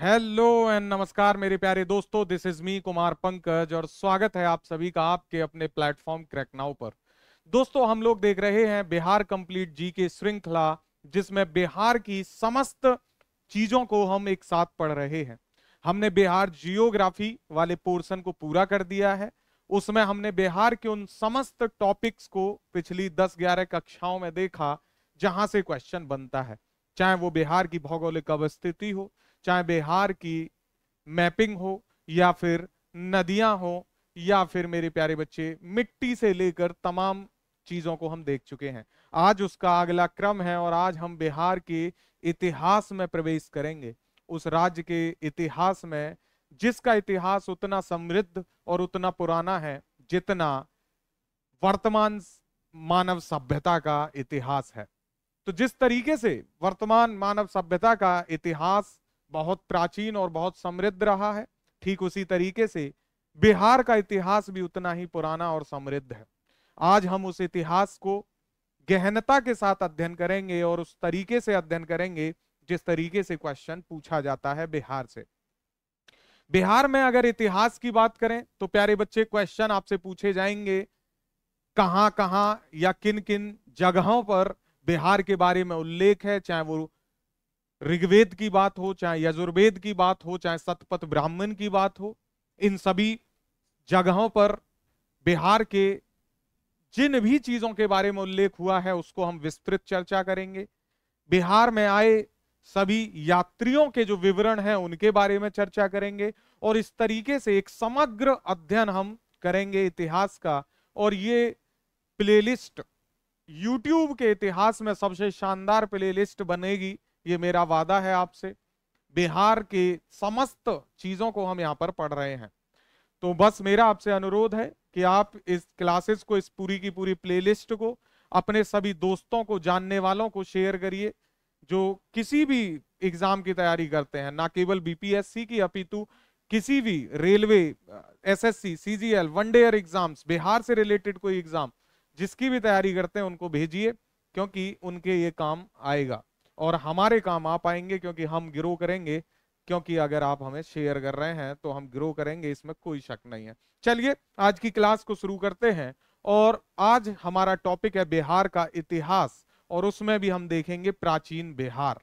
Hello and नमस्कार मेरे प्यारे दोस्तों, this is me Kumar Pankaj और स्वागत है आप सभी का आपके अपने प्लेटफॉर्म क्रैक नाउ पर। दोस्तों, हम लोग देख रहे हैं बिहार कंप्लीट जी के श्रृंखला, जिसमें बिहार की समस्त चीजों को हम एक साथ पढ़ रहे हैं। हमने बिहार जियोग्राफी वाले पोर्शन को पूरा कर दिया है। उसमें हमने बिहार के उन समस्त टॉपिक्स को पिछली 10-11 कक्षाओं में देखा जहां से क्वेश्चन बनता है, चाहे वो बिहार की भौगोलिक अवस्थिति हो, चाहे बिहार की मैपिंग हो, या फिर नदियां हो, या फिर मेरे प्यारे बच्चे मिट्टी से लेकर तमाम चीजों को हम देख चुके हैं। आज उसका अगला क्रम है और आज हम बिहार के इतिहास में प्रवेश करेंगे, उस राज्य के इतिहास में जिसका इतिहास उतना समृद्ध और उतना पुराना है जितना वर्तमान मानव सभ्यता का इतिहास है। तो जिस तरीके से वर्तमान मानव सभ्यता का इतिहास बहुत प्राचीन और बहुत समृद्ध रहा है, ठीक उसी तरीके से बिहार का इतिहास भी उतना ही पुराना और समृद्ध है। आज हम उस इतिहास को गहनता के साथ अध्ययन करेंगे और उस तरीके से अध्ययन करेंगे जिस तरीके से क्वेश्चन पूछा जाता है बिहार से। बिहार में अगर इतिहास की बात करें तो प्यारे बच्चे क्वेश्चन आपसे पूछे जाएंगे कहां कहां या किन किन जगहों पर बिहार के बारे में उल्लेख है, चाहे वो ऋग्वेद की बात हो, चाहे यजुर्वेद की बात हो, चाहे शतपथ ब्राह्मण की बात हो। इन सभी जगहों पर बिहार के जिन भी चीजों के बारे में उल्लेख हुआ है उसको हम विस्तृत चर्चा करेंगे। बिहार में आए सभी यात्रियों के जो विवरण हैं उनके बारे में चर्चा करेंगे और इस तरीके से एक समग्र अध्ययन हम करेंगे इतिहास का। और ये प्लेलिस्ट YouTube के इतिहास में सबसे शानदार प्लेलिस्ट बनेगी, ये मेरा वादा है आपसे। बिहार के समस्त चीजों को हम यहाँ पर पढ़ रहे हैं, तो बस मेरा आपसे अनुरोध है कि आप इस क्लासेस को, इस पूरी की पूरी प्लेलिस्ट को अपने सभी दोस्तों को, जानने वालों को शेयर करिए जो किसी भी एग्जाम की तैयारी करते हैं, ना केवल बीपीएससी की अपितु किसी भी railway, SSC, CGL, one day exams, Bihar से रिलेटेड कोई एग्जाम जिसकी भी तैयारी करते हैं उनको भेजिए, क्योंकि उनके ये काम आएगा और हमारे काम आप आएंगे, क्योंकि हम ग्रो करेंगे, क्योंकि अगर आप हमें शेयर कर रहे हैं तो हम ग्रो करेंगे, इसमें कोई शक नहीं है। चलिए आज की क्लास को शुरू करते हैं और आज हमारा टॉपिक है बिहार का इतिहास और उसमें भी हम देखेंगे प्राचीन बिहार।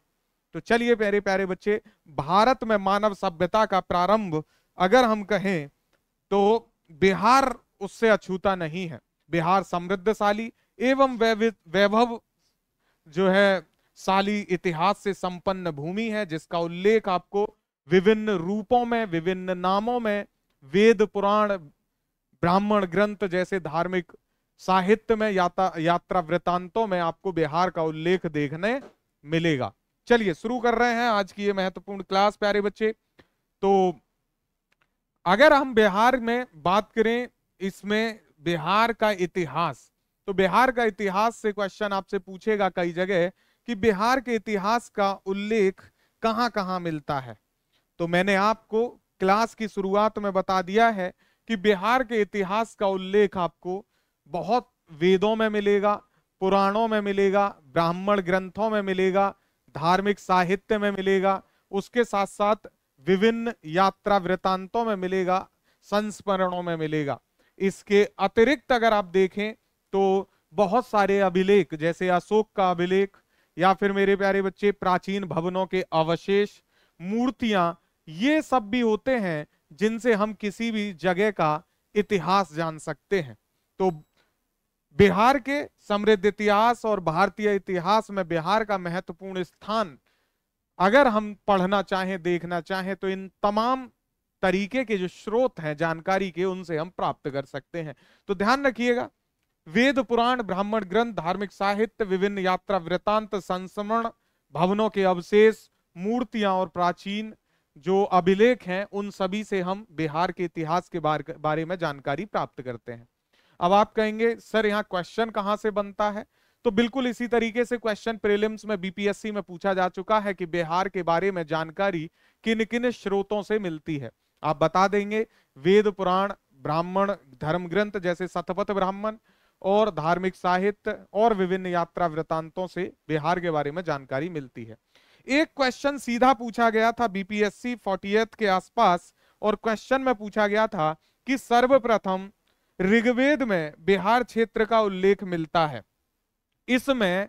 तो चलिए प्यारे प्यारे बच्चे, भारत में मानव सभ्यता का प्रारंभ अगर हम कहें तो बिहार उससे अछूता नहीं है। बिहार समृद्धशाली एवं वैभव जो है शाली इतिहास से संपन्न भूमि है, जिसका उल्लेख आपको विभिन्न रूपों में, विभिन्न नामों में, वेद पुराण, ब्राह्मण ग्रंथ जैसे धार्मिक साहित्य में, यात्रा वृत्तांतों में आपको बिहार का उल्लेख देखने मिलेगा। चलिए शुरू कर रहे हैं आज की ये महत्वपूर्ण क्लास प्यारे बच्चे। तो अगर हम बिहार में बात करें, इसमें बिहार का इतिहास, तो बिहार का इतिहास से क्वेश्चन आपसे पूछेगा कई जगह कि बिहार के इतिहास का उल्लेख कहां कहां मिलता है। तो मैंने आपको क्लास की शुरुआत में बता दिया है कि बिहार के इतिहास का उल्लेख आपको बहुत वेदों में मिलेगा, पुराणों में मिलेगा, ब्राह्मण ग्रंथों में मिलेगा, धार्मिक साहित्य में मिलेगा, उसके साथ साथ विभिन्न यात्रा वृत्तांतों में मिलेगा, संस्मरणों में मिलेगा। इसके अतिरिक्त अगर आप देखें तो बहुत सारे अभिलेख, जैसे अशोक का अभिलेख, या फिर मेरे प्यारे बच्चे प्राचीन भवनों के अवशेष, मूर्तियां, ये सब भी होते हैं जिनसे हम किसी भी जगह का इतिहास जान सकते हैं। तो बिहार के समृद्ध इतिहास और भारतीय इतिहास में बिहार का महत्वपूर्ण स्थान अगर हम पढ़ना चाहें, देखना चाहें, तो इन तमाम तरीके के जो स्रोत हैं जानकारी के, उनसे हम प्राप्त कर सकते हैं। तो ध्यान रखिएगा, वेद पुराण, ब्राह्मण ग्रंथ, धार्मिक साहित्य, विभिन्न यात्रा वृत्तांत, संस्मरण, भवनों के अवशेष, मूर्तियां और प्राचीन जो अभिलेख हैं, उन सभी से हम बिहार के इतिहास के बारे में जानकारी प्राप्त करते हैं। अब आप कहेंगे सर यहाँ क्वेश्चन कहाँ से बनता है? तो बिल्कुल इसी तरीके से क्वेश्चन प्रीलिम्स में, बीपीएससी में पूछा जा चुका है कि बिहार के बारे में जानकारी किन किन स्रोतों से मिलती है। आप बता देंगे वेद पुराण, ब्राह्मण धर्म ग्रंथ जैसे शतपथ ब्राह्मण, और धार्मिक साहित्य और विभिन्न यात्रा वृत्तांतों से बिहार के बारे में जानकारी मिलती है। एक क्वेश्चन सीधा पूछा गया था बीपीएससी 40th के आसपास, और क्वेश्चन में पूछा गया था कि सर्वप्रथम ऋग्वेद में बिहार क्षेत्र का उल्लेख मिलता है, इसमें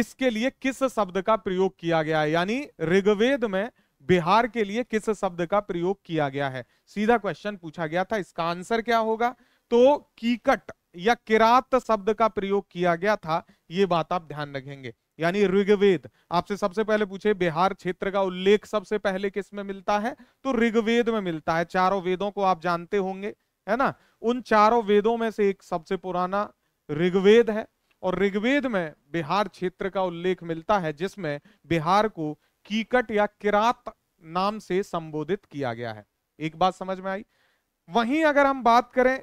इसके लिए किस शब्द का प्रयोग किया गया है, यानी ऋग्वेद में बिहार के लिए किस शब्द का प्रयोग किया गया है, सीधा क्वेश्चन पूछा गया था। इसका आंसर क्या होगा? तो कीकट या किरात शब्द का प्रयोग किया गया था, ये बात आप ध्यान रखेंगे। यानी ऋग्वेद आपसे सबसे पहले पूछे बिहार क्षेत्र का उल्लेख सबसे पहले किसमें मिलता है, तो ऋग्वेद में मिलता है। चारों वेदों को आप जानते होंगे, है ना, उन चारों वेदों में से एक सबसे पुराना ऋग्वेद है, और ऋग्वेद में बिहार क्षेत्र का उल्लेख मिलता है, जिसमें बिहार को कीकट या किरात नाम से संबोधित किया गया है। एक बात समझ में आई। वहीं अगर हम बात करें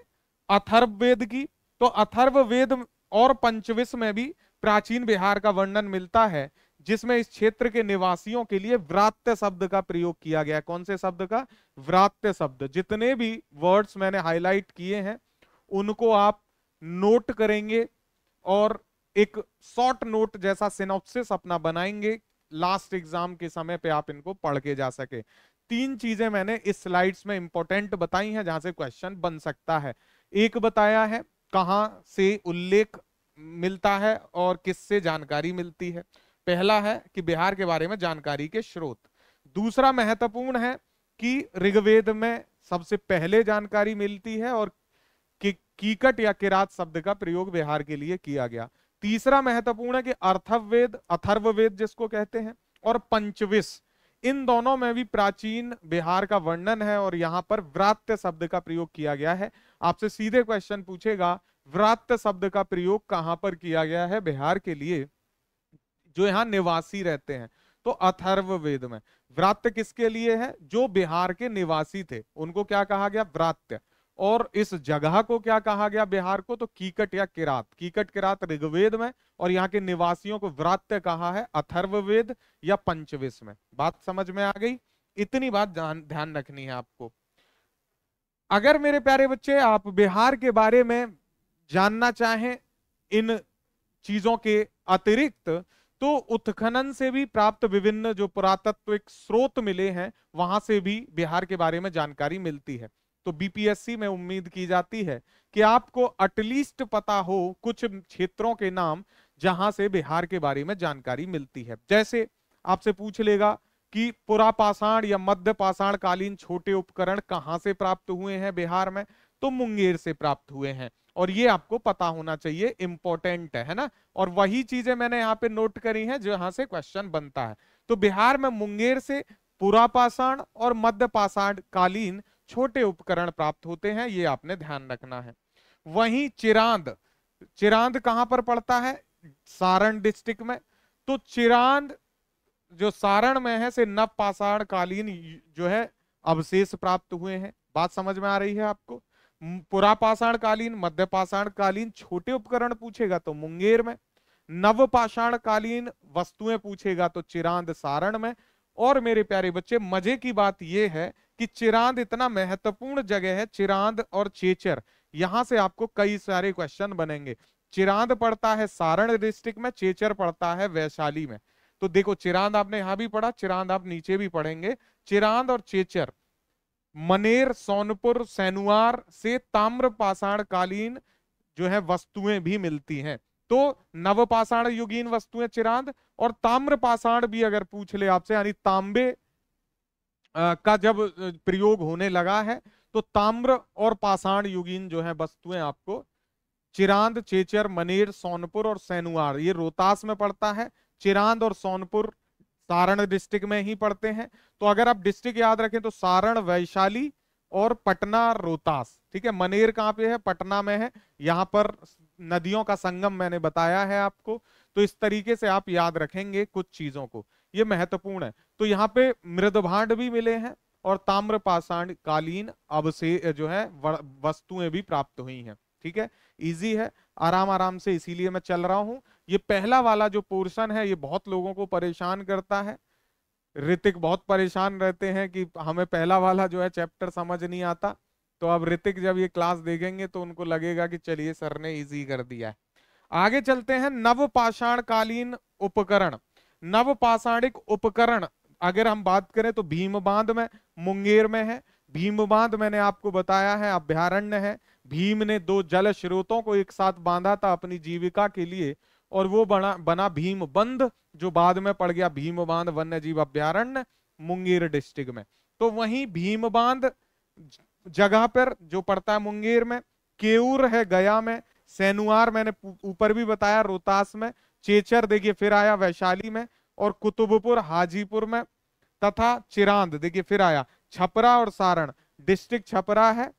अथर्ववेद की, तो अथर्ववेद और पंचविश में भी प्राचीन बिहार का वर्णन मिलता है, जिसमें इस क्षेत्र के निवासियों के लिए व्रात्य शब्द का प्रयोग किया गया। कौन से शब्द का? व्रात्य शब्द। जितने भी वर्ड्स मैंने हाईलाइट किए हैं उनको आप नोट करेंगे और एक शॉर्ट नोट जैसा सिनॉप्सिस अपना बनाएंगे, लास्ट एग्जाम के समय पे आप इनको पढ़ के जा सके। तीन चीजें मैंने इस स्लाइड्स में इंपॉर्टेंट बताई हैं जहां से क्वेश्चन बन सकता है। एक बताया है कहां से उल्लेख मिलता है और किससे जानकारी मिलती है, पहला है कि बिहार के बारे में जानकारी के स्रोत। दूसरा महत्वपूर्ण है कि ऋग्वेद में सबसे पहले जानकारी मिलती है और कीकट या किरात शब्द का प्रयोग बिहार के लिए किया गया। तीसरा महत्वपूर्ण है कि अथर्ववेद, अथर्ववेद जिसको कहते हैं, और पंचविश, इन दोनों में भी प्राचीन बिहार का वर्णन है और यहाँ पर व्रात्य शब्द का प्रयोग किया गया है। आपसे सीधे क्वेश्चन पूछेगा व्रात्य शब्द का प्रयोग कहाँ पर किया गया है बिहार के लिए जो यहाँ निवासी रहते हैं, तो अथर्ववेद में। व्रात्य किसके लिए है? जो बिहार के निवासी थे उनको क्या कहा गया? व्रात्य। और इस जगह को क्या कहा गया बिहार को? तो कीकट या किरात। कीकट किरात ऋग्वेद में और यहाँ के निवासियों को व्रात्य कहा है अथर्ववेद या पंचविश में। बात समझ में आ गई। इतनी बात ध्यान रखनी है आपको। अगर मेरे प्यारे बच्चे आप बिहार के बारे में जानना चाहें इन चीजों के अतिरिक्त, तो उत्खनन से भी प्राप्त विभिन्न जो पुरातत्विक स्रोत मिले हैं वहां से भी बिहार के बारे में जानकारी मिलती है। तो बीपीएससी में उम्मीद की जाती है कि आपको एटलीस्ट पता हो कुछ क्षेत्रों के नाम जहां से बिहार के बारे में जानकारी मिलती है। जैसे आपसे पूछ लेगा कि पुरापाषाण या मध्य पाषाण कालीन छोटे उपकरण कहां से प्राप्त हुए हैं बिहार में, तो मुंगेर से प्राप्त हुए हैं, और ये आपको पता होना चाहिए, इंपॉर्टेंट है ना। और वही चीजें मैंने यहाँ पे नोट करी हैं जहां से क्वेश्चन बनता है। तो बिहार में मुंगेर से पुरापाषाण और मध्य पाषाण कालीन छोटे उपकरण प्राप्त होते हैं, ये आपने ध्यान रखना है। वहीं चिरांद, चिरांद कहां पर पड़ता है? सारण डिस्ट्रिक्ट में। तो चिरांद जो सारण में है से नवपाषाण कालीन जो है अवशेष प्राप्त हुए हैं। बात समझ में आ रही है आपको। पुरापाषाण कालीन, मध्य पाषाण कालीन छोटे उपकरण पूछेगा तो मुंगेर में, नवपाषाण कालीन वस्तुएं पूछेगा तो चिरांद सारण में। और मेरे प्यारे बच्चे मजे की बात यह है कि चिरांद इतना महत्वपूर्ण जगह है, चिरांद और चेचर, यहां से आपको कई सारे क्वेश्चन बनेंगे। चिरांद पड़ता है सारण डिस्ट्रिक्ट में, चेचर पड़ता है वैशाली में। तो देखो चिरांद आपने यहां भी पढ़ा, चिरांद आप नीचे भी पढ़ेंगे। चिरांद और चेचर, मनेर, सोनपुर, सेनुवार से ताम्रपाषाण कालीन जो है वस्तुएं भी मिलती हैं। तो नवपाषाण युगीन वस्तुएं चिरांद, और ताम्रपाषाण भी अगर पूछ ले आपसे, यानी तांबे का जब प्रयोग होने लगा है तो ताम्र और पाषाण युगीन जो है वस्तुएं आपको चिरांद, चेचर, मनेर, सोनपुर और सेनुवार, ये रोहतास में पड़ता है। चिरांद और सोनपुर सारण डिस्ट्रिक्ट में ही पड़ते हैं। तो अगर आप डिस्ट्रिक्ट याद रखें तो सारण, वैशाली और पटना, रोहतास, ठीक है। मनेर कहाँ पे है? पटना में है। यहाँ पर नदियों का संगम मैंने बताया है आपको। तो इस तरीके से आप याद रखेंगे कुछ चीजों को, ये महत्वपूर्ण है। तो यहाँ पे मृदभांड भी मिले हैं और ताम्रपाषाण कालीन अब से जो है वस्तुएं भी प्राप्त हुई हैं, ठीक है। इजी है, आराम आराम से, इसीलिए मैं चल रहा हूँ। ये पहला वाला जो पोर्शन है ये बहुत लोगों को परेशान करता है। ऋतिक बहुत परेशान रहते हैं कि हमें पहला वाला जो है चैप्टर समझ नहीं आता। तो अब ऋतिक जब ये क्लास देखेंगे तो उनको लगेगा कि चलिए सर ने इजी कर दिया है। आगे चलते हैं नवपाषाण कालीन उपकरण। नवपाषाणिक उपकरण अगर हम बात करें तो भीम बांध में, मुंगेर में है। भीम बांध मैंने आपको बताया है अभ्यारण्य है। भीम ने दो जल स्रोतों को एक साथ बांधा था अपनी जीविका के लिए और वो बना भीम बंध, जो बाद में पड़ गया भीम बांध वन्य जीव अभ्यारण्य मुंगेर डिस्ट्रिक्ट में। तो वहीं भीम बांध जगह पर जो पड़ता है मुंगेर में, केऊर है गया में, सेनुवार मैंने ऊपर भी बताया रोहतास में, चेचर देखिए फिर आया वैशाली में, और कुतुबपुर हाजीपुर में, तथा चिरांद देखिए फिर आया छपरा और सारण। डिस्ट्रिक्ट छपरा है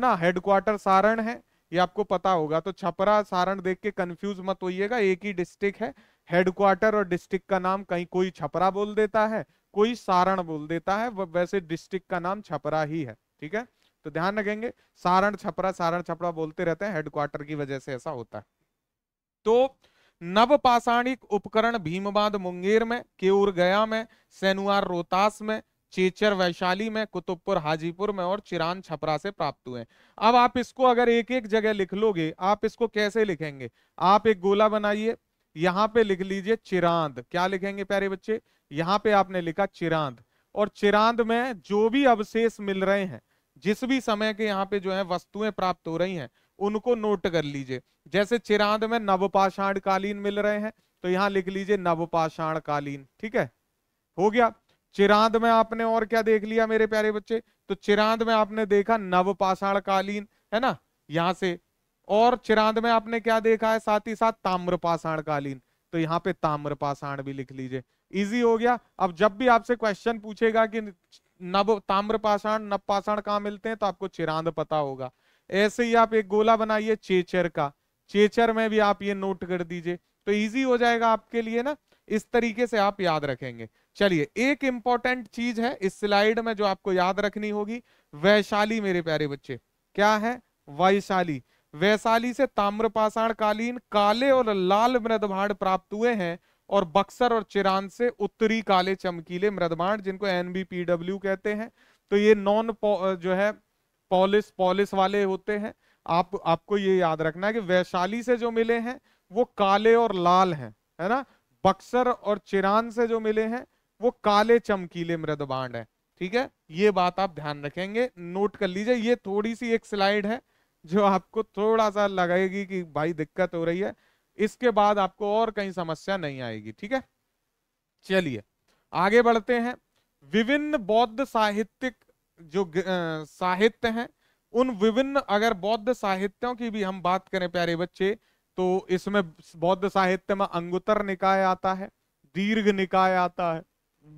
ना, हेडक्वार्टर सारण है, ये आपको पता होगा। तो छपरा सारण देख के कंफ्यूज मत होइएगा, एक ही डिस्ट्रिक्ट है। हेडक्वार्टर और डिस्ट्रिक्ट का नाम कहीं कोई छपरा बोल देता है, कोई सारण बोल देता है, वैसे डिस्ट्रिक्ट का नाम छपरा ही है। ठीक है, तो ध्यान रखेंगे सारण छपरा बोलते रहते हैं, हेडक्वार्टर की वजह से ऐसा होता है। तो नवपाषाणिक उपकरण भीमबांध मुंगेर में, केऊर गया में, सेनुवार रोहतास में, चेचर वैशाली में, कुतुबपुर हाजीपुर में और चिरांद छपरा से प्राप्त हुए। अब आप इसको अगर एक एक जगह लिख लोगे, आप इसको कैसे लिखेंगे? आप एक गोला बनाइए, यहाँ पे लिख लीजिए चिरांद। क्या लिखेंगे प्यारे बच्चे? यहाँ पे आपने लिखा चिरांद, और चिरांद में जो भी अवशेष मिल रहे हैं, जिस भी समय के यहाँ पे जो है वस्तुएं प्राप्त हो रही हैं, उनको नोट कर लीजिए। जैसे चिरांद में नवपाषाण कालीन मिल रहे हैं तो यहाँ लिख लीजिए नवपाषाण कालीन। ठीक है, हो गया। चिरांद में आपने और क्या देख लिया मेरे प्यारे बच्चे? तो चिरांद में आपने देखा नवपाषाण कालीन, है ना, यहाँ से। और चिरांद में आपने क्या देखा है? साथ ही साथ ताम्रपाषाण कालीन, तो यहाँ पे ताम्रपाषाण भी लिख लीजिए। इजी हो गया। अब जब भी आपसे क्वेश्चन पूछेगा कि नवपाषाण कहाँ मिलते हैं, तो आपको चिरांद पता होगा। ऐसे ही आप एक गोला बनाइए चेचर का, चेचर में भी आप ये नोट कर दीजिए, तो इजी हो जाएगा आपके लिए ना। इस तरीके से आप याद रखेंगे। चलिए, एक इंपॉर्टेंट चीज है इस स्लाइड में जो आपको याद रखनी होगी, वैशाली मेरे प्यारे बच्चे। क्या है? वैशाली। वैशाली से ताम्रपाषाण कालीन, काले और लाल मृदभांड प्राप्त हुए हैं, और बक्सर और चिरांद से उत्तरी काले चमकीले मृदभांड, जिनको NBPW कहते हैं। तो ये नॉन जो है पॉलिश वाले होते हैं। आपको ये याद रखना है कि वैशाली से जो मिले हैं वो काले और लाल हैं, है ना। बक्सर और चिरांद से जो मिले हैं वो काले चमकीले मृदभांड है। ठीक है, ये बात आप ध्यान रखेंगे, नोट कर लीजिए। ये थोड़ी सी एक स्लाइड है जो आपको थोड़ा सा लगेगी कि भाई दिक्कत हो रही है, इसके बाद आपको और कहीं समस्या नहीं आएगी। ठीक है, चलिए आगे बढ़ते हैं। विभिन्न बौद्ध साहित्यिक जो साहित्य हैं, उन विभिन्न अगर बौद्ध साहित्यों की भी हम बात करें प्यारे बच्चे, तो इसमें बौद्ध साहित्य में अंगुत्तर निकाय आता है, दीर्घ निकाय आता है,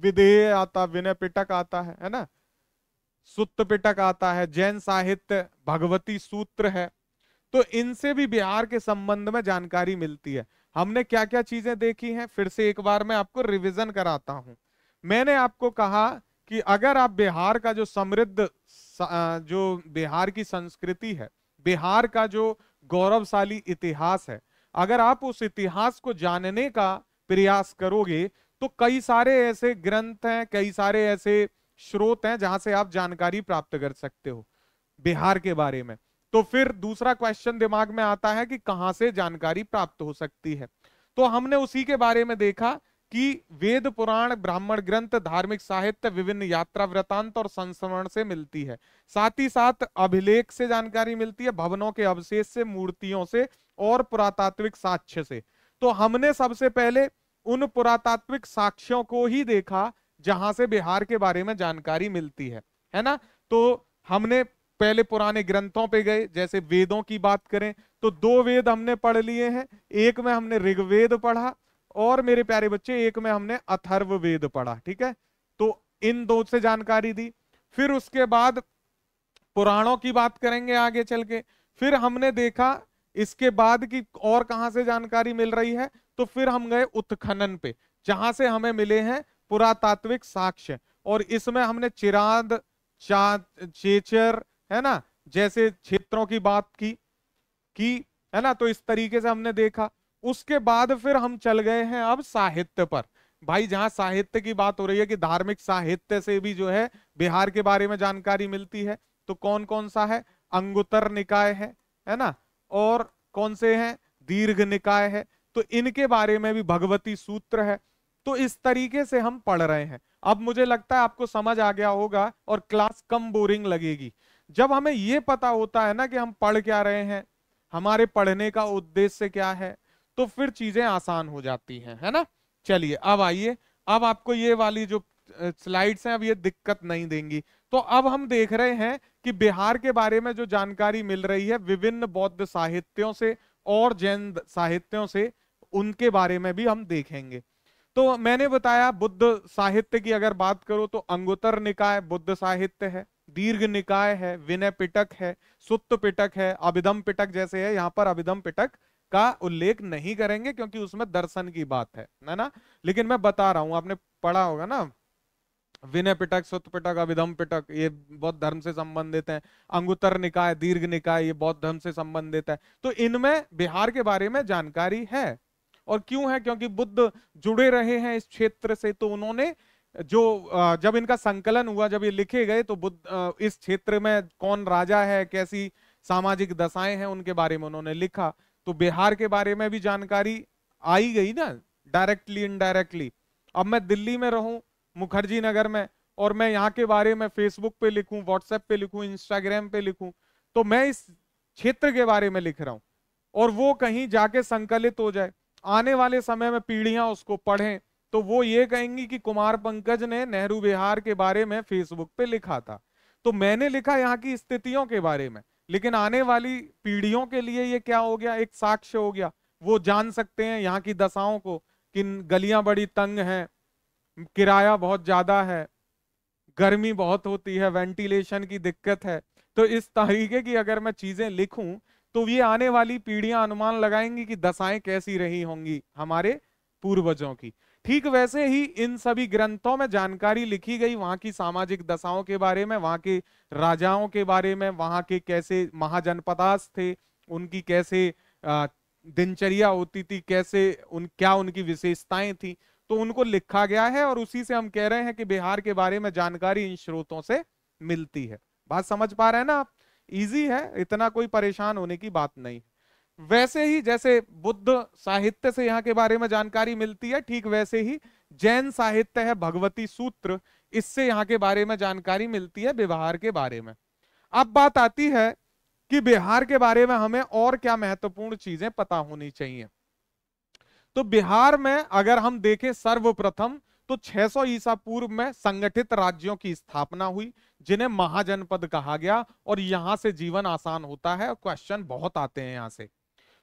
विदेह आता है, विनय पिटक आता है ना, सुत्त पिटक आता है, जैन साहित्य भगवती सूत्र है। तो इनसे भी बिहार के संबंध में जानकारी मिलती है। हमने क्या क्या चीजें देखी हैं, फिर से एक बार मैं आपको रिवीजन कराता हूं। मैंने आपको कहा कि अगर आप बिहार का जो समृद्ध, जो बिहार की संस्कृति है, बिहार का जो गौरवशाली इतिहास है, अगर आप उस इतिहास को जानने का प्रयास करोगे तो कई सारे ऐसे ग्रंथ हैं, कई सारे ऐसे स्रोत हैं जहां से आप जानकारी प्राप्त कर सकते हो बिहार के बारे में। तो फिर दूसरा क्वेश्चन दिमाग में आता है कि कहां से जानकारी प्राप्त हो सकती है। तो हमने उसी के बारे में देखा कि वेद पुराण, ब्राह्मण ग्रंथ, धार्मिक साहित्य, विभिन्न यात्रा वृतांत और संस्मरण से मिलती है। साथ ही साथ अभिलेख से जानकारी मिलती है, भवनों के अवशेष से, मूर्तियों से और पुरातात्विक साक्ष्य से। तो हमने सबसे पहले उन पुरातात्विक साक्ष्यों को ही देखा जहां से बिहार के बारे में जानकारी मिलती है ना। तो हमने पहले पुराने ग्रंथों पे गए, जैसे वेदों की बात करें तो दो वेद हमने पढ़ लिए हैं। एक में हमने ऋग्वेद पढ़ा और मेरे प्यारे बच्चे एक में हमने अथर्ववेद पढ़ा। ठीक है, तो इन दो से जानकारी दी। फिर उसके बाद पुराणों की बात करेंगे आगे चल के। फिर हमने देखा इसके बाद कि और कहां से जानकारी मिल रही है, तो फिर हम गए उत्खनन पे, जहां से हमें मिले हैं पुरातात्विक साक्ष्य। और इसमें हमने चिरांद, चेचर, है ना, जैसे क्षेत्रों की बात की है ना। तो इस तरीके से हमने देखा। उसके बाद फिर हम चल गए हैं अब साहित्य पर। भाई जहां साहित्य की बात हो रही है कि धार्मिक साहित्य से भी जो है बिहार के बारे में जानकारी मिलती है, तो कौन कौन सा है? अंगुत्तर निकाय है ना, और कौन से हैं? दीर्घ निकाय है। तो इनके बारे में भी भगवती सूत्र है। तो इस तरीके से हम पढ़ रहे हैं। अब मुझे लगता है आपको समझ आ गया होगा और क्लास कम बोरिंग लगेगी। जब हमें ये पता होता है ना कि हम पढ़ क्या रहे हैं, हमारे पढ़ने का उद्देश्य क्या है, तो फिर चीजें आसान हो जाती हैं, है ना। चलिए अब आइए, अब आपको ये वाली जो स्लाइड्स हैं अब ये दिक्कत नहीं देंगी। तो अब हम देख रहे हैं कि बिहार के बारे में जो जानकारी मिल रही है विभिन्न बौद्ध साहित्यों से और जैन साहित्यों से, उनके बारे में भी हम देखेंगे। तो मैंने बताया बुद्ध साहित्य की अगर बात करो तो अंगुत्तर निकाय बुद्ध साहित्य है, दीर्घ निकाय है, विनय पिटक है, सुत्त पिटक है, अभिधम पिटक जैसे है। यहाँ पर अभिधम पिटक का उल्लेख नहीं करेंगे क्योंकि उसमें दर्शन की बात है ना, लेकिन मैं बता रहा हूं, आपने पढ़ा होगा ना विनय पिटक, सुत्त पिटक, अभिधम पिटक, ये बौद्ध धर्म से संबंधित हैं। अंगुत्तर निकाय, दीर्घ निकाय, ये बौद्ध धर्म से संबंधित है। तो इनमें बिहार के बारे में जानकारी है, और क्यों है, क्योंकि बुद्ध जुड़े रहे हैं इस क्षेत्र से। तो उन्होंने जो जब इनका संकलन हुआ, जब ये लिखे गए, तो बुद्ध इस क्षेत्र में कौन राजा है, कैसी सामाजिक दशाएं हैं, उनके बारे में उन्होंने लिखा। तो बिहार के बारे में भी जानकारी आई गई ना, डायरेक्टली इनडायरेक्टली। अब मैं दिल्ली में रहूं, मुखर्जी नगर में, और मैं यहाँ के बारे में फेसबुक पे लिखूं, व्हाट्सएप पे लिखूं, इंस्टाग्राम पे लिखूं, तो मैं इस क्षेत्र के बारे में लिख रहा हूँ और वो कहीं जाके संकलित हो जाए, आने वाले समय में पीढ़ियां उसको पढ़ें, तो वो ये कहेंगी कि कुमार पंकज ने नेहरू बिहार के बारे में फेसबुक पे लिखा था। तो मैंने लिखा यहाँ की स्थितियों के बारे में, लेकिन आने वाली पीढ़ियों के लिए ये क्या हो गया, एक साक्ष्य हो गया। वो जान सकते हैं यहाँ की दशाओं को, कि गलियां बड़ी तंग हैं, किराया बहुत ज्यादा है, गर्मी बहुत होती है, वेंटिलेशन की दिक्कत है। तो इस तरीके की अगर मैं चीजें लिखूं तो ये आने वाली पीढ़ियां अनुमान लगाएंगी कि दशाएं कैसी रही होंगी हमारे पूर्वजों की। ठीक वैसे ही इन सभी ग्रंथों में जानकारी लिखी गई वहां की सामाजिक दशाओं के बारे में, वहां के राजाओं के बारे में, वहां के कैसे महाजनपदास थे, उनकी कैसे दिनचर्या होती थी, कैसे क्या उनकी विशेषताएं थी, तो उनको लिखा गया है। और उसी से हम कह रहे हैं कि बिहार के बारे में जानकारी इन स्रोतों से मिलती है। बात समझ पा रहे हैं ना आप, इजी है, इतना कोई परेशान होने की बात नहीं। वैसे ही जैसे बुद्ध साहित्य से यहाँ के बारे में जानकारी मिलती है, ठीक वैसे ही जैन साहित्य है भगवती सूत्र, इससे यहाँ के बारे में जानकारी मिलती है बिहार के बारे में। अब बात आती है कि बिहार के बारे में हमें और क्या महत्वपूर्ण चीजें पता होनी चाहिए। तो बिहार में अगर हम देखें सर्वप्रथम तो 600 ईसा पूर्व में संगठित राज्यों की स्थापना हुई, जिन्हें महाजनपद कहा गया, और यहां से जीवन आसान होता है और क्वेश्चन बहुत आते हैं यहां से।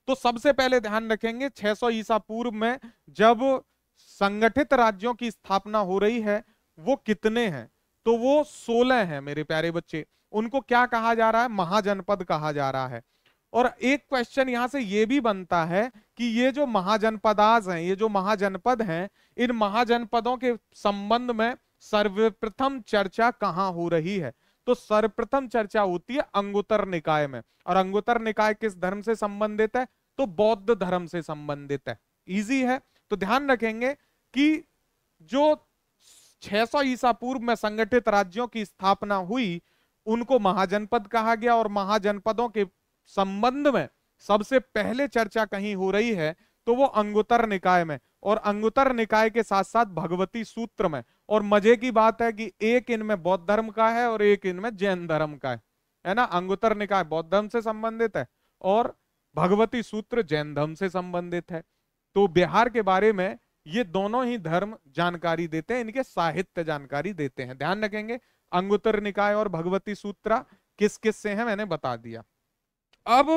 तो सबसे पहले ध्यान रखेंगे 600 ईसा पूर्व में जब संगठित राज्यों की स्थापना हो रही है, वो कितने हैं, तो वो 16 हैं मेरे प्यारे बच्चे। उनको क्या कहा जा रहा है, महाजनपद कहा जा रहा है। और एक क्वेश्चन यहां से ये भी बनता है कि ये जो महाजनपदास हैं, ये जो महाजनपद हैं, इन महाजनपदों के संबंध में सर्वप्रथम चर्चा कहाँ हो रही है। तो सर्वप्रथम चर्चा होती है अंगुत्तर निकाय में, और अंगुत्तर निकाय किस धर्म से संबंधित है, तो बौद्ध धर्म से संबंधित है। इजी है। तो ध्यान रखेंगे कि जो 600 ईसा पूर्व में संगठित राज्यों की स्थापना हुई, उनको महाजनपद कहा गया, और महाजनपदों के संबंध में सबसे पहले चर्चा कहीं हो रही है तो वो अंगुत्तर निकाय में, और अंगुत्तर निकाय के साथ साथ भगवती सूत्र में। और मजे की बात है कि एक इनमें बौद्ध धर्म का है और एक इनमें जैन धर्म का है ना। अंगुत्तर निकाय बौद्ध धर्म से संबंधित है और भगवती सूत्र जैन धर्म से संबंधित है। तो बिहार के बारे में ये दोनों ही धर्म जानकारी देते हैं, इनके साहित्य जानकारी देते हैं। ध्यान रखेंगे अंगुत्तर निकाय और भगवती सूत्र किस किस से है मैंने बता दिया। अब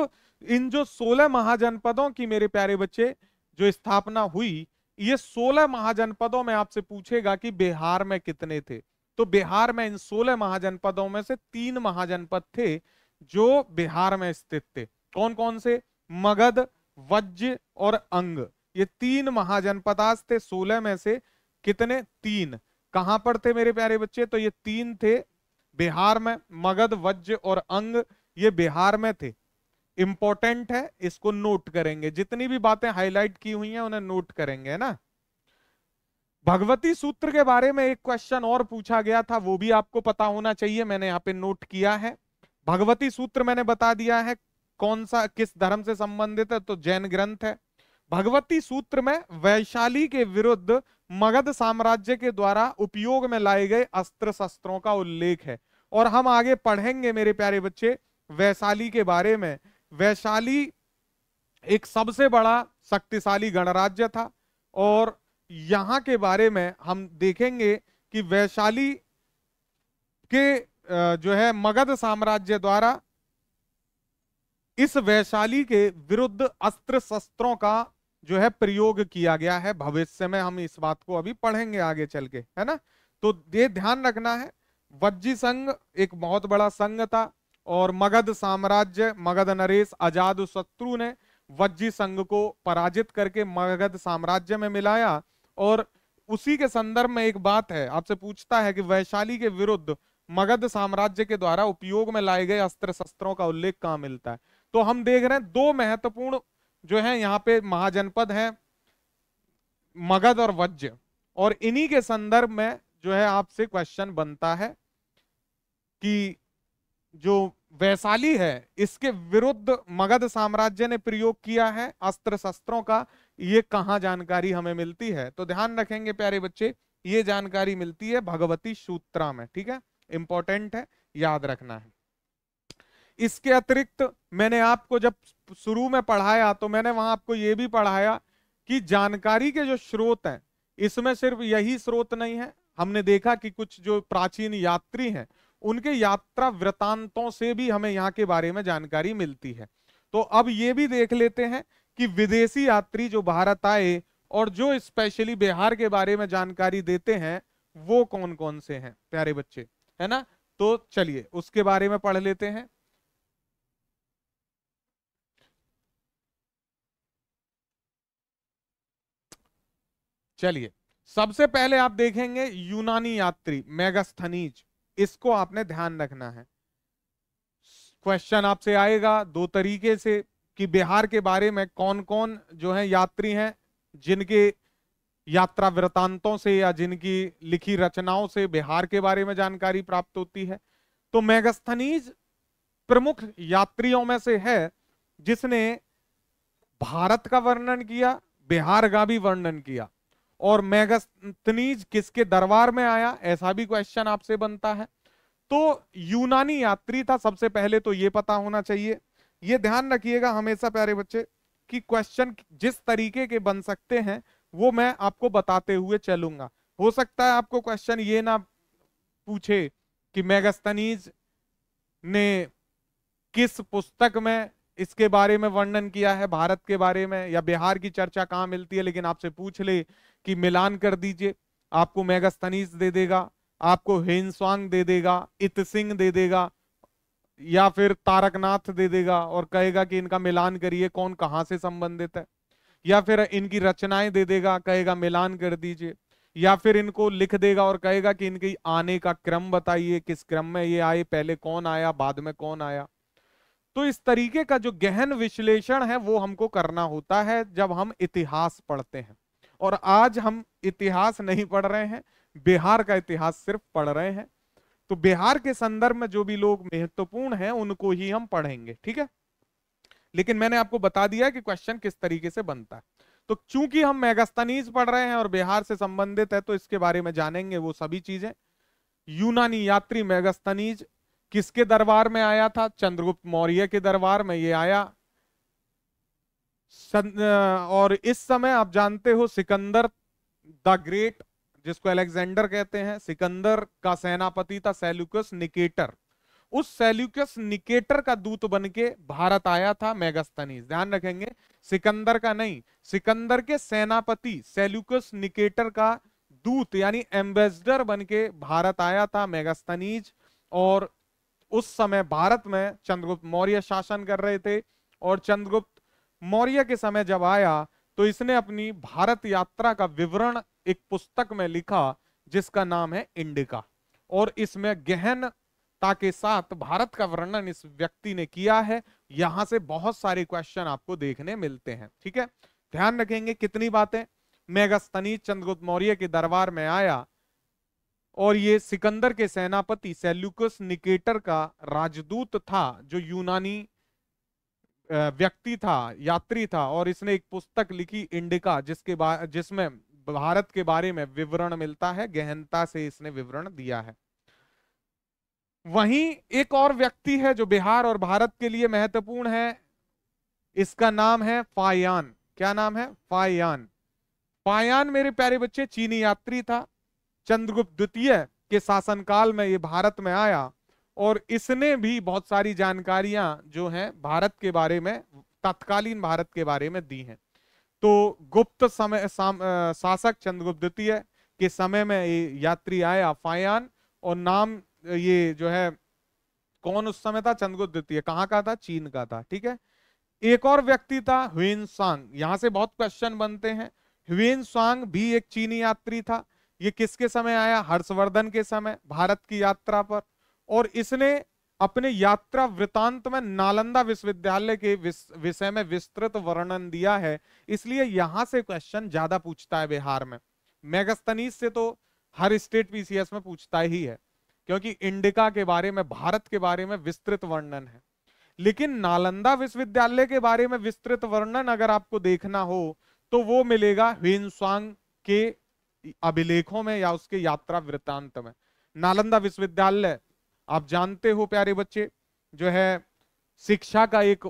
इन जो 16 महाजनपदों की मेरे प्यारे बच्चे जो स्थापना हुई, ये 16 महाजनपदों में आपसे पूछेगा कि बिहार में कितने थे। तो बिहार में इन 16 महाजनपदों में से 3 महाजनपद थे जो बिहार में स्थित थे। कौन कौन से, मगध, वज्ज और अंग, ये 3 महाजनपदास थे। 16 में से कितने, 3 कहां पर थे मेरे प्यारे बच्चे, तो ये 3 थे बिहार में, मगध, वज्ज और अंग, ये बिहार में थे। इंपॉर्टेंट है, इसको नोट करेंगे, जितनी भी बातें हाईलाइट की हुई हैं उन्हें नोट करेंगे, है ना। भगवती सूत्र के बारे में एक क्वेश्चन और पूछा गया था, वो भी आपको पता होना चाहिए, मैंने यहाँ पे नोट किया है। भगवती सूत्र मैंने बता दिया है कौन सा, किस धर्म से संबंधित है, तो जैन ग्रंथ है। भगवती सूत्र में वैशाली के विरुद्ध मगध साम्राज्य के द्वारा उपयोग में लाए गए अस्त्र शस्त्रों का उल्लेख है। और हम आगे पढ़ेंगे मेरे प्यारे बच्चे वैशाली के बारे में। वैशाली एक सबसे बड़ा शक्तिशाली गणराज्य था और यहाँ के बारे में हम देखेंगे कि वैशाली के जो है मगध साम्राज्य द्वारा इस वैशाली के विरुद्ध अस्त्र शस्त्रों का जो है प्रयोग किया गया है। भविष्य में हम इस बात को अभी पढ़ेंगे आगे चल के, है ना। तो ये ध्यान रखना है, वज्जी संघ एक बहुत बड़ा संघ था और मगध साम्राज्य, मगध नरेश अजाद शत्रु ने वज्जी संघ को पराजित करके मगध साम्राज्य में मिलाया। और उसी के संदर्भ में एक बात है, आपसे पूछता है कि वैशाली के विरुद्ध मगध साम्राज्य के द्वारा उपयोग में लाए गए अस्त्र शस्त्रों का उल्लेख कहाँ मिलता है। तो हम देख रहे हैं दो महत्वपूर्ण जो है यहाँ पे महाजनपद है, मगध और वज्ज, और इन्हीं के संदर्भ में जो है आपसे क्वेश्चन बनता है कि जो वैशाली है इसके विरुद्ध मगध साम्राज्य ने प्रयोग किया है अस्त्र शस्त्रों का, ये कहाँ जानकारी हमें मिलती है। तो ध्यान रखेंगे प्यारे बच्चे, ये जानकारी मिलती है भगवती सूत्रा में, ठीक है, इंपॉर्टेंट है, याद रखना है। इसके अतिरिक्त मैंने आपको जब शुरू में पढ़ाया तो मैंने वहां आपको ये भी पढ़ाया कि जानकारी के जो स्रोत हैं इसमें सिर्फ यही स्रोत नहीं है। हमने देखा कि कुछ जो प्राचीन यात्री हैं उनके यात्रा वृतांतों से भी हमें यहाँ के बारे में जानकारी मिलती है। तो अब ये भी देख लेते हैं कि विदेशी यात्री जो भारत आए और जो स्पेशली बिहार के बारे में जानकारी देते हैं वो कौन कौन से हैं प्यारे बच्चे, है ना। तो चलिए उसके बारे में पढ़ लेते हैं। चलिए सबसे पहले आप देखेंगे यूनानी यात्री मेगास्थनीज, इसको आपने ध्यान रखना है। क्वेश्चन आपसे आएगा दो तरीके से कि बिहार के बारे में कौन कौन जो है यात्री हैं जिनके यात्रा वृतांतों से या जिनकी लिखी रचनाओं से बिहार के बारे में जानकारी प्राप्त होती है। तो मेगास्थनीज प्रमुख यात्रियों में से है जिसने भारत का वर्णन किया, बिहार का भी वर्णन किया। और मेगास्थनीज किसके दरबार में आया ऐसा भी क्वेश्चन आपसे बनता है। तो यूनानी यात्री था, सबसे पहले तो ये पता होना चाहिए। ये ध्यान रखिएगा हमेशा प्यारे बच्चे कि क्वेश्चन जिस तरीके के बन सकते हैं वो मैं आपको बताते हुए चलूंगा। हो सकता है आपको क्वेश्चन ये ना पूछे कि मेगास्थनीज ने किस पुस्तक में इसके बारे में वर्णन किया है भारत के बारे में, या बिहार की चर्चा कहाँ मिलती है, लेकिन आपसे पूछ ले कि मिलान कर दीजिए, आपको मेगास्थनीज दे देगा, आपको ह्यूएन त्सांग दे देगा, इत्सिंग दे देगा, या फिर तारकनाथ दे देगा और कहेगा कि इनका मिलान करिए, कौन कहाँ से संबंधित है, या फिर इनकी रचनाएं दे देगा, कहेगा मिलान कर दीजिए, या फिर इनको लिख देगा और कहेगा कि इनके आने का क्रम बताइए, किस क्रम में ये आए, पहले कौन आया, बाद में कौन आया। तो इस तरीके का जो गहन विश्लेषण है वो हमको करना होता है जब हम इतिहास पढ़ते हैं। और आज हम इतिहास नहीं पढ़ रहे हैं, बिहार का इतिहास सिर्फ पढ़ रहे हैं। तो बिहार के संदर्भ में जो भी लोग महत्वपूर्ण हैं उनको ही हम पढ़ेंगे, ठीक है। लेकिन मैंने आपको बता दिया कि क्वेश्चन किस तरीके से बनता है। तो चूंकि हम मेगास्थनीज पढ़ रहे हैं और बिहार से संबंधित है तो इसके बारे में जानेंगे वो सभी चीजें। यूनानी यात्री मेगास्थनीज किसके दरबार में आया था? चंद्रगुप्त मौर्य के दरबार में ये आया। और इस समय आप जानते हो सिकंदर द ग्रेट, जिसको अलेक्जेंडर कहते हैं, सिकंदर का सेनापति था सेल्यूकस निकेटर। उस सेल्यूकस निकेटर का दूत बनके भारत आया था मेगास्थनीज। ध्यान रखेंगे, सिकंदर का नहीं, सिकंदर के सेनापति सेल्यूकस निकेटर का दूत यानी एम्बेसडर बनके भारत आया था मेगास्थनीज। और उस समय भारत में चंद्रगुप्त मौर्य शासन कर रहे थे और चंद्रगुप्त मौर्य के समय जब आया तो इसने अपनी भारत यात्रा का विवरण एक पुस्तक में लिखा जिसका नाम है इंडिका। और इसमें गहनता के साथ भारत का वर्णन इस व्यक्ति ने किया है। यहां से बहुत सारे क्वेश्चन आपको देखने मिलते हैं, ठीक है। ध्यान रखेंगे कितनी बातें, मेगास्थनीज चंद्रगुप्त मौर्य के दरबार में आया और ये सिकंदर के सेनापति सेल्यूकस निकेटर का राजदूत था जो यूनानी व्यक्ति था, यात्री था, और इसने एक पुस्तक लिखी इंडिका जिसमें भारत के बारे में विवरण मिलता है, गहनता से इसने विवरण दिया है। वहीं एक और व्यक्ति है जो बिहार और भारत के लिए महत्वपूर्ण है, इसका नाम है फायान। क्या नाम है? फायान। फायान मेरे प्यारे बच्चे चीनी यात्री था, चंद्रगुप्त द्वितीय के शासनकाल में ये भारत में आया और इसने भी बहुत सारी जानकारियां जो हैं भारत के बारे में, तत्कालीन भारत के बारे में दी हैं। तो गुप्त समय शासक चंद्रगुप्त द्वितीय के समय में ये यात्री आया फायान, और नाम ये जो है कौन उस समय था? चंद्रगुप्त द्वितीय। कहाँ का था? चीन का था। ठीक है। एक और व्यक्ति था ह्यूएन त्सांग। यहाँ से बहुत क्वेश्चन बनते हैं। ह्यूएन त्सांग भी एक चीनी यात्री था। ये किसके समय आया? हर्षवर्धन के समय भारत की यात्रा पर, और इसने अपने यात्रा वृतांत में नालंदा विश्वविद्यालय के विषय में विस्तृत वर्णन दिया है, इसलिए यहाँ से क्वेश्चन ज्यादा पूछता है बिहार में। मेगास्थनीज से तो हर स्टेट पीसीएस में पूछता ही है, क्योंकि इंडिका के बारे में, भारत के बारे में विस्तृत वर्णन है। लेकिन नालंदा विश्वविद्यालय के बारे में विस्तृत वर्णन अगर आपको देखना हो तो वो मिलेगा ह्यूएन त्सांग के अभिलेखों में या उसके यात्रा वृत्तांत में। नालंदा विश्वविद्यालय आप जानते हो प्यारे बच्चे जो है शिक्षा का एक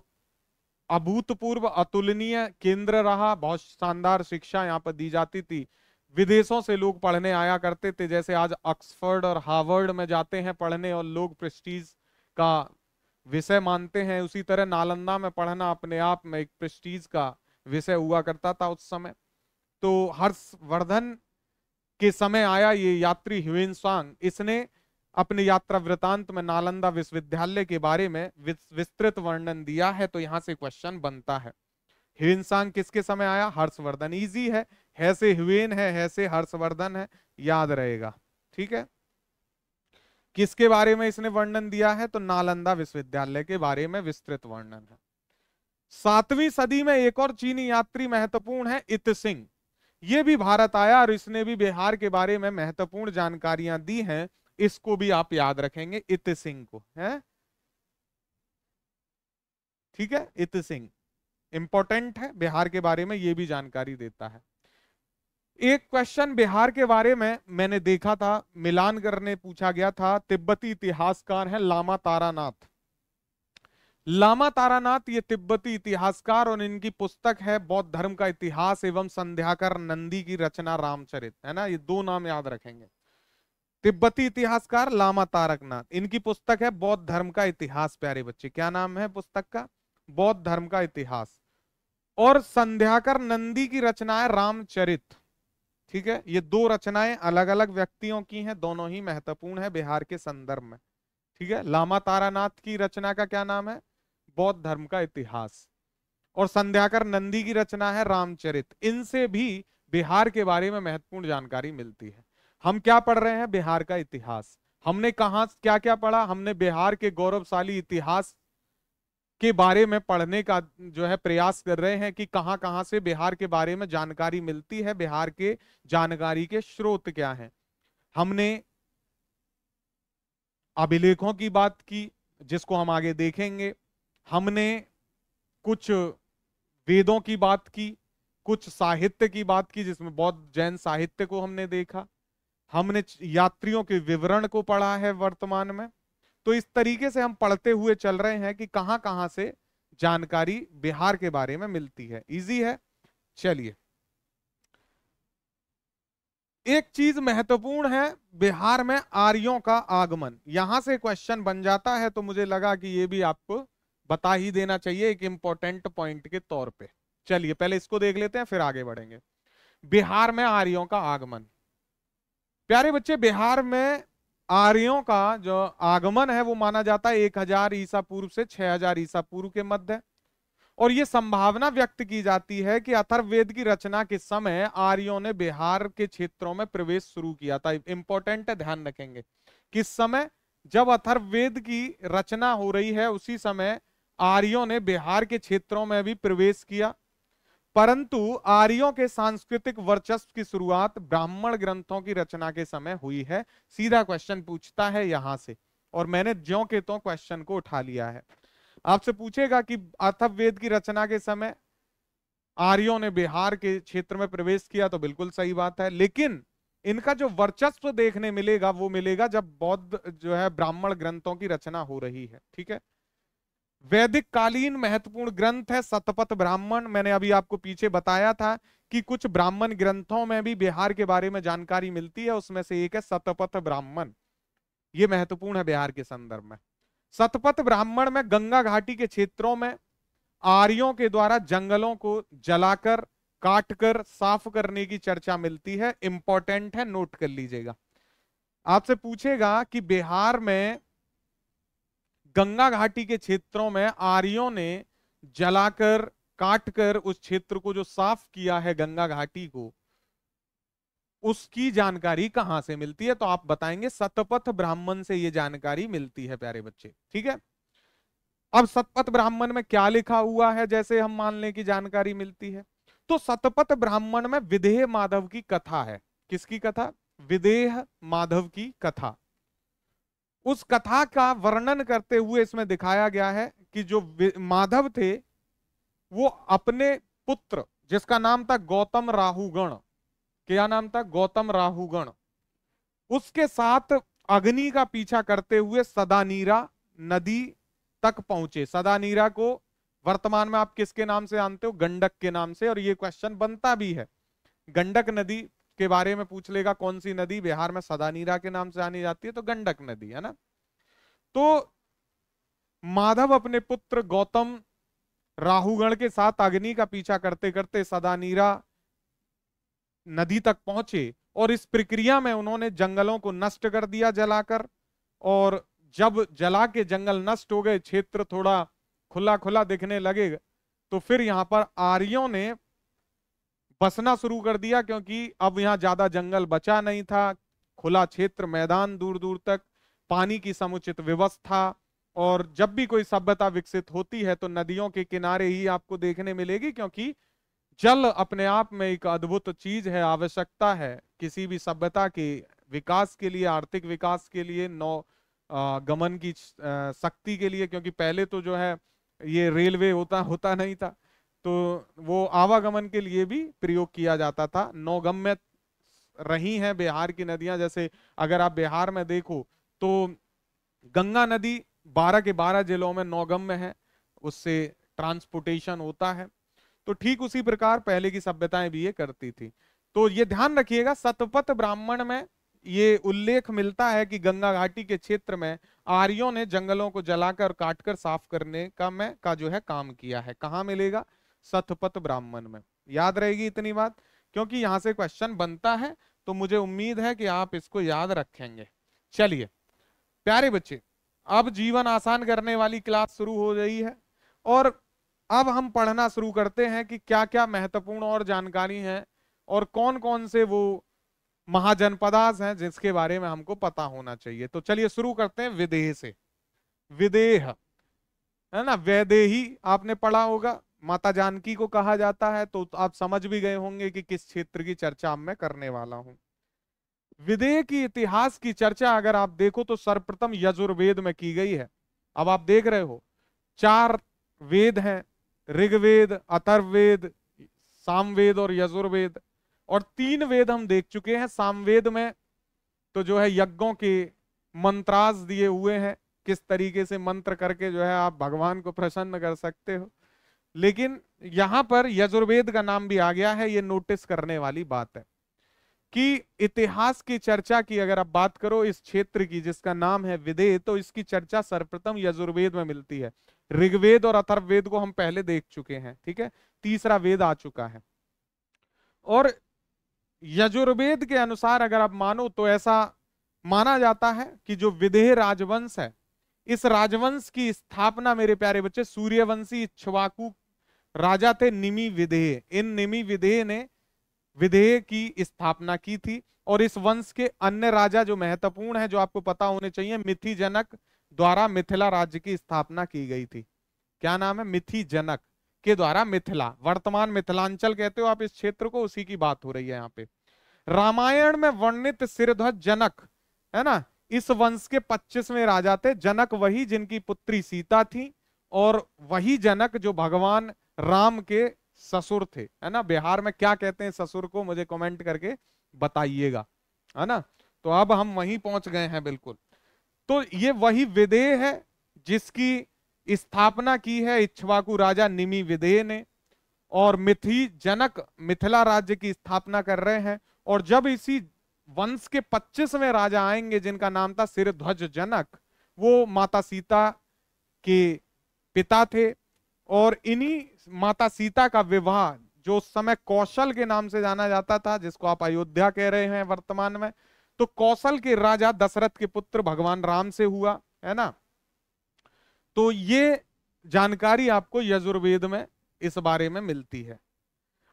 अभूतपूर्व अतुलनीय केंद्र रहा। बहुत शानदार शिक्षा यहाँ पर दी जाती थी, विदेशों से लोग पढ़ने आया करते थे, जैसे आज ऑक्सफोर्ड और हार्वर्ड में जाते हैं पढ़ने और लोग प्रेस्टीज का विषय मानते हैं, उसी तरह नालंदा में पढ़ना अपने आप में एक प्रेस्टीज का विषय हुआ करता था उस समय। तो हर्षवर्धन के समय आया ये यात्री ह्यूएन त्सांग, इसने अपने यात्रा वृतांत में नालंदा विश्वविद्यालय के बारे में विस्तृत वर्णन दिया है, तो यहाँ से क्वेश्चन बनता है। ह्यूएन त्सांग किसके समय आया? हर्षवर्धन। इजी है, ऐसे ह्यूएन है, ऐसे हर्षवर्धन है, याद रहेगा। ठीक है। किसके बारे में इसने वर्णन दिया है? तो नालंदा विश्वविद्यालय के बारे में विस्तृत वर्णन है। 7वीं सदी में एक और चीनी यात्री महत्वपूर्ण है, इत्सिंग। ये भी भारत आया और इसने भी बिहार के बारे में महत्वपूर्ण जानकारियां दी हैं, इसको भी आप याद रखेंगे, इत्सिंग को, है ठीक है। इत्सिंग इंपॉर्टेंट है, बिहार के बारे में ये भी जानकारी देता है। एक क्वेश्चन बिहार के बारे में मैंने देखा था, मिलानगर ने पूछा गया था, तिब्बती इतिहासकार है लामा तारानाथ। लामा तारानाथ ये तिब्बती इतिहासकार और इनकी पुस्तक है बौद्ध धर्म का इतिहास एवं संध्याकर नंदी की रचना रामचरित, है ना, ये दो नाम याद रखेंगे। तिब्बती इतिहासकार लामा तारकनाथ, इनकी पुस्तक है बौद्ध धर्म का इतिहास। प्यारे बच्चे क्या नाम है पुस्तक का? बौद्ध धर्म का इतिहास। और संध्याकर नंदी की रचना है रामचरित। ठीक है। ये दो रचनाएं अलग अलग व्यक्तियों की हैं, दोनों ही महत्वपूर्ण है बिहार के संदर्भ में। ठीक है। लामा तारानाथ की रचना का क्या नाम है? बौद्ध धर्म का इतिहास, और संध्याकर नंदी की रचना है रामचरित। इनसे भी बिहार के बारे में महत्वपूर्ण जानकारी मिलती है। हम क्या पढ़ रहे हैं? बिहार का इतिहास। हमने कहाँ क्या क्या पढ़ा? हमने बिहार के गौरवशाली इतिहास के बारे में पढ़ने का जो है प्रयास कर रहे हैं कि कहाँ कहाँ से बिहार के बारे में जानकारी मिलती है, बिहार के जानकारी के स्रोत क्या हैं। हमने अभिलेखों की बात की जिसको हम आगे देखेंगे, हमने कुछ वेदों की बात की, कुछ साहित्य की बात की जिसमें बौद्ध जैन साहित्य को हमने देखा, हमने यात्रियों के विवरण को पढ़ा है वर्तमान में। तो इस तरीके से हम पढ़ते हुए चल रहे हैं कि कहां कहां से जानकारी बिहार के बारे में मिलती है। इजी है। चलिए, एक चीज महत्वपूर्ण है बिहार में आर्यों का आगमन। यहां से क्वेश्चन बन जाता है, तो मुझे लगा कि ये भी आपको बता ही देना चाहिए एक इंपॉर्टेंट पॉइंट के तौर पे। चलिए पहले इसको देख लेते हैं, फिर आगे बढ़ेंगे। बिहार में आर्यों का आगमन। प्यारे बच्चे बिहार में आर्यों का जो आगमन है वो माना जाता है 1000 ईसा पूर्व से 6000 ईसा पूर्व के मध्य, और ये संभावना व्यक्त की जाती है कि अथर्ववेद की रचना के समय आर्यों ने बिहार के क्षेत्रों में प्रवेश शुरू किया था। इंपॉर्टेंट है, ध्यान रखेंगे। किस समय? जब अथर्ववेद की रचना हो रही है उसी समय आर्यों ने बिहार के क्षेत्रों में भी प्रवेश किया, परंतु आर्यों के सांस्कृतिक वर्चस्व की शुरुआत ब्राह्मण ग्रंथों की रचना के समय हुई है। सीधा क्वेश्चन पूछता है यहां से, और मैंने ज्यों के त्यों क्वेश्चन को उठा लिया है। आपसे पूछेगा कि अथर्ववेद की रचना के समय आर्यों ने बिहार के क्षेत्र में प्रवेश किया तो बिल्कुल सही बात है, लेकिन इनका जो वर्चस्व देखने मिलेगा वो मिलेगा जब बौद्ध जो है ब्राह्मण ग्रंथों की रचना हो रही है। ठीक है, वैदिक कालीन महत्वपूर्ण ग्रंथ है शतपथ ब्राह्मण। मैंने अभी आपको पीछे बताया था कि कुछ ब्राह्मण ग्रंथों में भी बिहार के बारे में जानकारी मिलती है, उसमें से एक है शतपथ ब्राह्मण। ये महत्वपूर्ण है बिहार के संदर्भ में। शतपथ ब्राह्मण में गंगा घाटी के क्षेत्रों में आर्यों के द्वारा जंगलों को जलाकर काटकर साफ करने की चर्चा मिलती है। इंपॉर्टेंट है, नोट कर लीजिएगा। आपसे पूछेगा कि बिहार में गंगा घाटी के क्षेत्रों में आर्यों ने जलाकर काटकर उस क्षेत्र को जो साफ किया है गंगा घाटी को, उसकी जानकारी कहां से मिलती है? तो आप बताएंगे शतपथ ब्राह्मण से ये जानकारी मिलती है प्यारे बच्चे। ठीक है, अब शतपथ ब्राह्मण में क्या लिखा हुआ है जैसे हम मान लें कि जानकारी मिलती है, तो शतपथ ब्राह्मण में विदेह माधव की कथा है। किसकी कथा? विदेह माधव की कथा। उस कथा का वर्णन करते हुए इसमें दिखाया गया है कि जो माधव थे वो अपने पुत्र, जिसका नाम था गौतम राहुगण, क्या नाम था? गौतम राहुगण, उसके साथ अग्नि का पीछा करते हुए सदानीरा नदी तक पहुंचे। सदानीरा को वर्तमान में आप किसके नाम से जानते हो? गंडक के नाम से। और ये क्वेश्चन बनता भी है, गंडक नदी के बारे में पूछ लेगा कौन सी नदी बिहार में सदानीरा के नाम से जानी जाती है, तो गंडक नदी, है ना। तो माधव अपने पुत्र गौतम राहुगण के साथ अग्नि का पीछा करते करते सदानीरा नदी तक पहुंचे और इस प्रक्रिया में उन्होंने जंगलों को नष्ट कर दिया जलाकर। और जब जला के जंगल नष्ट हो गए, क्षेत्र थोड़ा खुला खुला दिखने लगे, तो फिर यहाँ पर आर्यों ने बसना शुरू कर दिया, क्योंकि अब यहाँ ज्यादा जंगल बचा नहीं था, खुला क्षेत्र, मैदान दूर दूर तक, पानी की समुचित व्यवस्था। और जब भी कोई सभ्यता विकसित होती है तो नदियों के किनारे ही आपको देखने मिलेगी, क्योंकि जल अपने आप में एक अद्भुत चीज है, आवश्यकता है किसी भी सभ्यता के विकास के लिए, आर्थिक विकास के लिए, नौगमन की शक्ति के लिए। क्योंकि पहले तो जो है ये रेलवे होता नहीं था, तो वो आवागमन के लिए भी प्रयोग किया जाता था। नौगम्य रही हैं बिहार की नदियां, जैसे अगर आप बिहार में देखो तो गंगा नदी 12 के 12 जिलों में नौगम्य है, उससे ट्रांसपोर्टेशन होता है। तो ठीक उसी प्रकार पहले की सभ्यताएं भी ये करती थी। तो ये ध्यान रखिएगा, शतपथ ब्राह्मण में ये उल्लेख मिलता है कि गंगा घाटी के क्षेत्र में आर्यों ने जंगलों को जलाकर काटकर साफ करने का जो है काम किया है। कहाँ मिलेगा? शतपथ ब्राह्मण में। याद रहेगी इतनी बात, क्योंकि यहाँ से क्वेश्चन बनता है, तो मुझे उम्मीद है कि आप इसको याद रखेंगे। चलिए प्यारे बच्चे, अब जीवन आसान करने वाली क्लास शुरू हो रही है और अब हम पढ़ना शुरू करते हैं कि क्या क्या महत्वपूर्ण और जानकारी है और कौन कौन से वो महाजनपदास हैं जिसके बारे में हमको पता होना चाहिए। तो चलिए शुरू करते हैं विदेह से। विदेह, है ना, वैदेही आपने पढ़ा होगा, माता जानकी को कहा जाता है, तो आप समझ भी गए होंगे कि किस क्षेत्र की चर्चा मैं करने वाला हूं। विदेह की इतिहास की चर्चा अगर आप देखो तो सर्वप्रथम यजुर्वेद में की गई है। अब आप देख रहे हो 4 वेद हैं, ऋग्वेद, अथर्ववेद, सामवेद और यजुर्वेद, और 3 वेद हम देख चुके हैं। सामवेद में तो जो है यज्ञों के मंत्रास दिए हुए हैं, किस तरीके से मंत्र करके जो है आप भगवान को प्रसन्न कर सकते हो, लेकिन यहां पर यजुर्वेद का नाम भी आ गया है। ये नोटिस करने वाली बात है कि इतिहास की चर्चा की अगर आप बात करो इस क्षेत्र की जिसका नाम है विदेह, तो इसकी चर्चा सर्वप्रथम यजुर्वेद में मिलती है। ऋग्वेद और अथर्ववेद को हम पहले देख चुके हैं, ठीक है, तीसरा वेद आ चुका है। और यजुर्वेद के अनुसार अगर आप मानो तो ऐसा माना जाता है कि जो विदेह राजवंश है, इस राजवंश की स्थापना मेरे प्यारे बच्चे सूर्यवंशी इक्ष्वाकु राजा थे निमि विदेह। इन निमि विदेह ने विदेह की स्थापना की थी। और इस वंश के अन्य राजा जो महत्वपूर्ण हैं, जो आपको पता होने चाहिए, मिथि जनक द्वारा मिथिला राज्य की स्थापना की गई थी। क्या नाम है? मिथि जनक के द्वारा मिथिला, वर्तमान मिथिलांचल कहते हो आप इस क्षेत्र को, उसी की बात हो रही है यहाँ पे। रामायण में वर्णित सिरध्वज जनक, है ना, इस वंश के 25वें राजा थे। जनक वही जिनकी पुत्री सीता थी और वही जनक जो भगवान राम के ससुर थे, है ना। बिहार में क्या कहते हैं ससुर को, मुझे कमेंट करके बताइएगा, है ना। तो अब हम वहीं पहुंच गए हैं बिल्कुल। तो ये वही विदेह है जिसकी स्थापना की है इक्ष्वाकु राजा निमि विदेह ने, और मिथि जनक मिथिला राज्य की स्थापना कर रहे हैं। और जब इसी वंश के 25वें राजा आएंगे जिनका नाम था सिरध्वज जनक, वो माता सीता के पिता थे। और इन्हीं माता सीता का विवाह जो उस समय कौशल के नाम से जाना जाता था, जिसको आप अयोध्या कह रहे हैं वर्तमान में, तो कौशल के राजा दशरथ के पुत्र भगवान राम से हुआ, है ना। तो ये जानकारी आपको यजुर्वेद में इस बारे में मिलती है।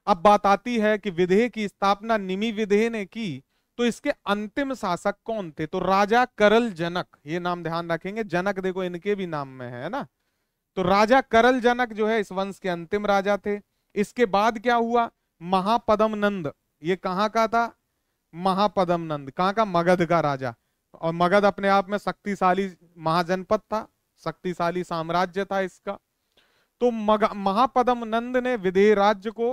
अब बात आती है कि विदेह की स्थापना निमि विदेह ने की, तो इसके अंतिम शासक कौन थे। तो राजा करल जनक, ये नाम ध्यान रखेंगे, जनक देखो इनके भी नाम में है ना। तो राजा करल जनक जो है इस वंश के अंतिम राजा थे। इसके बाद क्या हुआ, महापद्म नंद, ये कहाँ का था, महापद्म नंद कहाँ का, मगध का राजा। और मगध अपने आप में शक्तिशाली महाजनपद था, शक्तिशाली साम्राज्य था इसका। तो महापद्म नंद ने विदेह राज्य को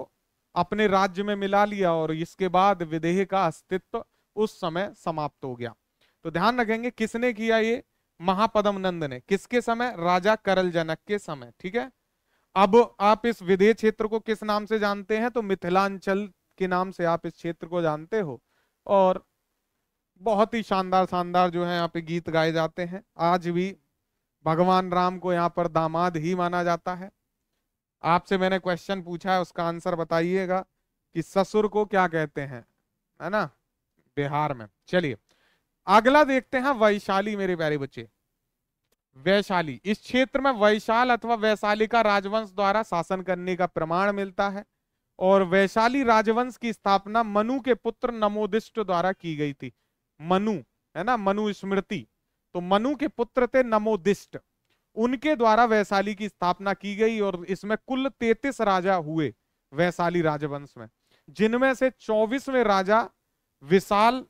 अपने राज्य में मिला लिया और इसके बाद विदेह का अस्तित्व उस समय समाप्त हो गया। तो ध्यान रखेंगे किसने किया ये, महापद्म नंद ने, किसके समय, राजा करल जनक के समय, ठीक है। अब आप इस विदेह क्षेत्र को किस नाम से जानते हैं, तो मिथिलांचल के नाम से आप इस क्षेत्र को जानते हो। और बहुत ही शानदार शानदार जो है यहाँ पे गीत गाए जाते हैं। आज भी भगवान राम को यहाँ पर दामाद ही माना जाता है। आपसे मैंने क्वेश्चन पूछा है, उसका आंसर बताइएगा कि ससुर को क्या कहते हैं, है ना, बिहार में। चलिए अगला देखते हैं वैशाली। मेरे प्यारे बच्चे, वैशाली, इस क्षेत्र में वैशाल अथवा वैशाली का राजवंश द्वारा शासन करने का प्रमाण मिलता है। और वैशाली राजवंश की स्थापना मनु के पुत्र नमोदिष्ट द्वारा की गई थी। मनु है ना, मनु स्मृति, तो मनु के पुत्र थे नमोदिष्ट, उनके द्वारा वैशाली की स्थापना की गई। और इसमें कुल 33 राजा हुए वैशाली राजवंश में, जिनमें से 24वें राजा विशाल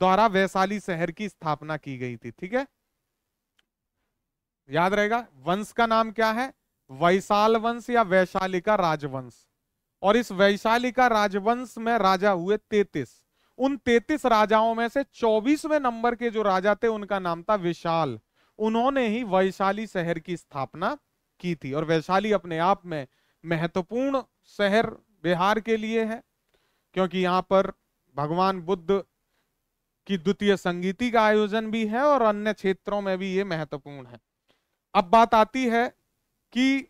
द्वारा वैशाली शहर की स्थापना की गई थी, ठीक है। याद रहेगा वंश का नाम क्या है, वैशाल वंश या वैशालिका राजवंश। और इस वैशालिका राजवंश में राजा हुए 33। उन 33 राजाओं में से 24वें नंबर के जो राजा थे उनका नाम था विशाल। उन्होंने ही वैशाली शहर की स्थापना की थी। और वैशाली अपने आप में महत्वपूर्ण शहर बिहार के लिए है, क्योंकि यहाँ पर भगवान बुद्ध की द्वितीय संगीति का आयोजन भी है और अन्य क्षेत्रों में भी ये महत्वपूर्ण है। अब बात आती है कि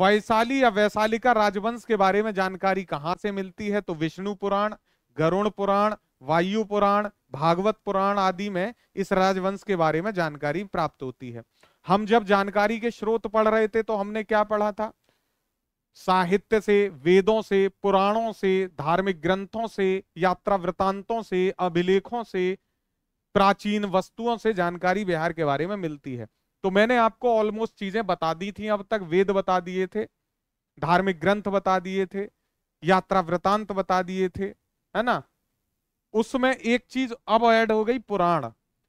वैशाली या वैशालिका राजवंश के बारे में जानकारी कहाँ से मिलती है, तो विष्णु पुराण, गरुण पुराण, वायु पुराण, भागवत पुराण आदि में इस राजवंश के बारे में जानकारी प्राप्त होती है। हम जब जानकारी के स्रोत पढ़ रहे थे तो हमने क्या पढ़ा था, साहित्य से, वेदों से, पुराणों से, धार्मिक ग्रंथों से, यात्रा वृतांतों से, अभिलेखों से, प्राचीन वस्तुओं से जानकारी बिहार के बारे में मिलती है। तो मैंने आपको ऑलमोस्ट चीजें बता दी थी अब तक। वेद बता दिए थे, धार्मिक ग्रंथ बता दिए थे, यात्रा वृतांत बता दिए थे, है ना। उसमें एक चीज अब ऐड हो गई, पुराण।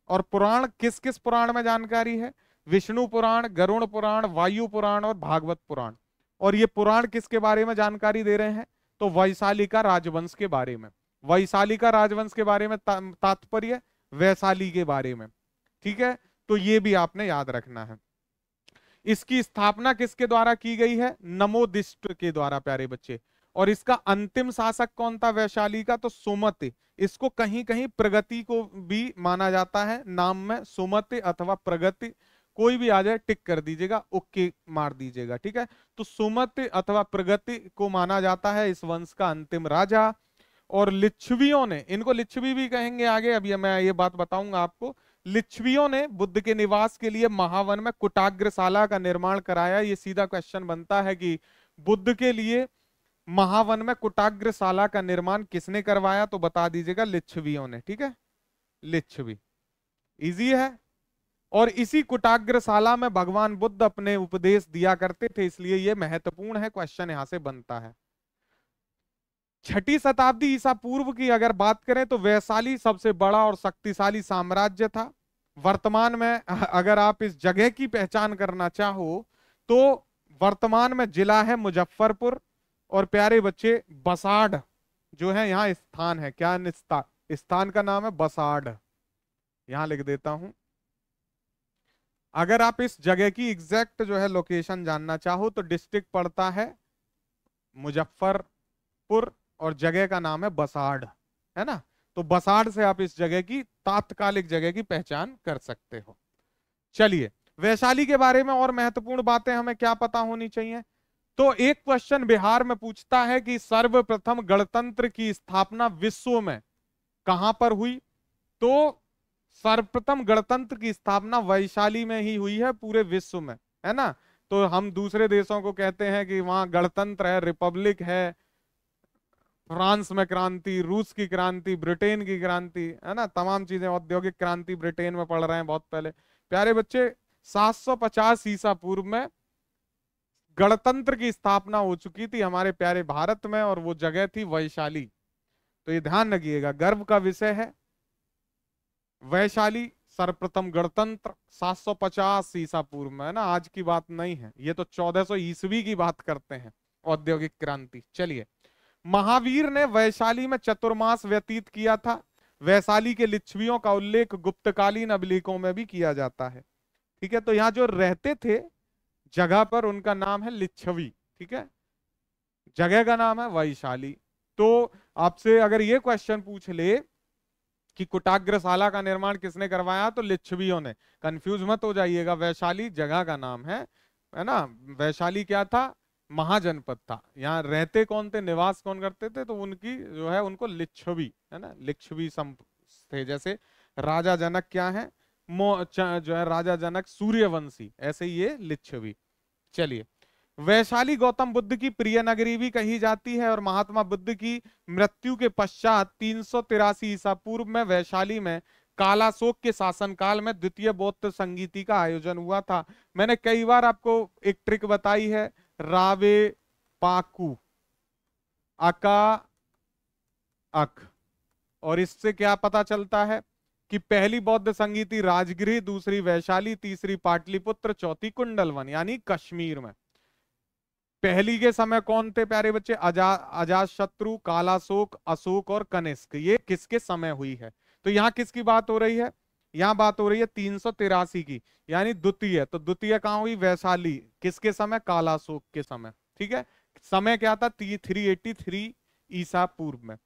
और पुराण, किस किस पुराण में जानकारी है, विष्णु पुराण, गरुण पुराण, वायु पुराण और भागवत पुराण। और ये पुराण किसके बारे में जानकारी दे रहे हैं, तो वैशालिका राजवंश के बारे में। वैशालिका राजवंश के बारे में तात्पर्य वैशाली के बारे में, ठीक है। तो ये भी आपने याद रखना है। इसकी स्थापना किसके द्वारा की गई है, नमोदिष्ट के द्वारा प्यारे बच्चे। और इसका अंतिम शासक कौन था वैशाली का, तो सुमति। इसको कहीं कहीं प्रगति को भी माना जाता है, नाम में सुमति अथवा प्रगति, कोई भी आ जाए टिक कर दीजिएगा, ओके मार दीजिएगा, ठीक है। तो सुमति अथवा प्रगति को माना जाता है इस वंश का अंतिम राजा। और लिच्छवियों ने, इनको लिच्छवी भी कहेंगे आगे, अभी मैं ये बात बताऊंगा आपको। लिच्छवियों ने बुद्ध के निवास के लिए महावन में कुटाग्रशाला का निर्माण कराया। ये सीधा क्वेश्चन बनता है कि बुद्ध के लिए महावन में कुटाग्रशाला का निर्माण किसने करवाया, तो बता दीजिएगा लिच्छवियों ने, ठीक है, लिच्छवी, इजी है। और इसी कुटाग्रशाला में भगवान बुद्ध अपने उपदेश दिया करते थे, इसलिए यह महत्वपूर्ण है, क्वेश्चन यहां से बनता है। 6ठी शताब्दी ईसा पूर्व की अगर बात करें तो वैशाली सबसे बड़ा और शक्तिशाली साम्राज्य था। वर्तमान में अगर आप इस जगह की पहचान करना चाहो तो वर्तमान में जिला है मुजफ्फरपुर। और प्यारे बच्चे बसाड़ जो है यहाँ स्थान है, क्या स्थान का नाम है बसाड़, यहाँ लिख देता हूं। अगर आप इस जगह की एग्जैक्ट जो है लोकेशन जानना चाहो तो डिस्ट्रिक्ट पड़ता है मुजफ्फरपुर और जगह का नाम है बसाड़, है ना। तो बसाड़ से आप इस जगह की तात्कालिक जगह की पहचान कर सकते हो। चलिए वैशाली के बारे में और महत्वपूर्ण बातें हमें क्या पता होनी चाहिए। तो एक क्वेश्चन बिहार में पूछता है कि सर्वप्रथम गणतंत्र की स्थापना विश्व में कहां पर हुई, तो सर्वप्रथम गणतंत्र की स्थापना वैशाली में ही हुई है पूरे विश्व में, है ना। तो हम दूसरे देशों को कहते हैं कि वहां गणतंत्र है, रिपब्लिक है, फ्रांस में क्रांति, रूस की क्रांति, ब्रिटेन की क्रांति, है ना, तमाम चीजें, औद्योगिक क्रांति ब्रिटेन में पढ़ रहे हैं बहुत पहले। प्यारे बच्चे 750 ईसा पूर्व में गणतंत्र की स्थापना हो चुकी थी हमारे प्यारे भारत में, और वो जगह थी वैशाली। तो ये ध्यान रखिएगा, गर्व का विषय है वैशाली, सर्वप्रथम गणतंत्र 750 ईसा पूर्व में, है ना, आज की बात नहीं है ये, तो 1400 ईस्वी की बात करते हैं, औद्योगिक क्रांति। चलिए, महावीर ने वैशाली में चतुर्मास व्यतीत किया था। वैशाली के लिच्छवियों का उल्लेख गुप्तकालीन अभिलेखों में भी किया जाता है, ठीक है। तो यहाँ जो रहते थे जगह पर, उनका नाम है लिच्छवी, ठीक है, जगह का नाम है वैशाली। तो आपसे अगर ये क्वेश्चन पूछ ले कि कुटाग्रशाला का निर्माण किसने करवाया, तो लिच्छवियों ने। कंफ्यूज मत हो जाइएगा, वैशाली जगह का नाम है ना। वैशाली क्या था, महाजनपद था। यहाँ रहते कौन थे, निवास कौन करते थे, तो उनकी जो है उनको लिच्छवी, है ना, लिच्छवी थे। जैसे राजा जनक क्या है, जो है राजा जनक सूर्यवंशी, ऐसे ये लिच्छवी। चलिए, वैशाली गौतम बुद्ध की प्रिय नगरी भी कही जाती है और महात्मा बुद्ध की मृत्यु के पश्चात 383 ईसा पूर्व में वैशाली में कालाशोक के शासनकाल में द्वितीय बौद्ध संगीति का आयोजन हुआ था। मैंने कई बार आपको एक ट्रिक बताई है, रावे पाकू अका अक, और इससे क्या पता चलता है कि पहली बौद्ध संगीति राजगृह, दूसरी वैशाली, तीसरी पाटलिपुत्र, चौथी कुंडलवन, यानी कश्मीर में। पहली के समय कौन थे प्यारे बच्चे, अजातशत्रु, कालाशोक, अशोक और कनिष्क। ये किसके समय हुई है, तो यहाँ किसकी बात हो रही है, यहाँ बात हो रही है 383 की, यानी द्वितीय। तो द्वितीय कहाँ हुई, वैशाली। किसके समय, कालाशोक के समय, ठीक है। समय क्या था, 383 ईसा पूर्व में।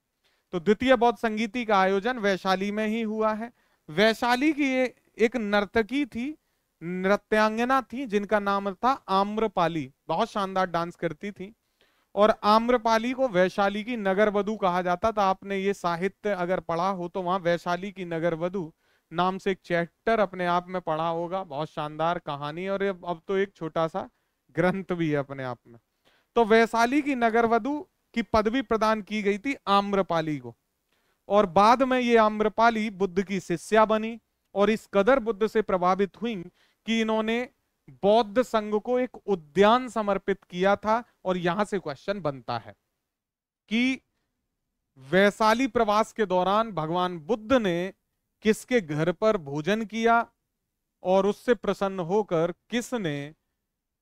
तो द्वितीय बौद्ध संगीति का आयोजन वैशाली में ही हुआ है। वैशाली की एक नर्तकी थी, नृत्यांगना थी, जिनका नाम था आम्रपाली। बहुत शानदार डांस करती थी और आम्रपाली को वैशाली की नगरवधु कहा जाता था। आपने ये साहित्य अगर पढ़ा हो तो वहां वैशाली की नगरवधु नाम से एक चैप्टर अपने आप में पढ़ा होगा। बहुत शानदार कहानी, और अब तो एक छोटा सा ग्रंथ भी है अपने आप में। तो वैशाली की नगरवधु की पदवी प्रदान की गई थी आम्रपाली को, और बाद में ये आम्रपाली बुद्ध की शिष्या बनी और इस कदर बुद्ध से प्रभावित हुई कि इन्होंने बौद्ध संघ को एक उद्यान समर्पित किया था। और यहां से क्वेश्चन बनता है कि वैशाली प्रवास के दौरान भगवान बुद्ध ने किसके घर पर भोजन किया और उससे प्रसन्न होकर किसने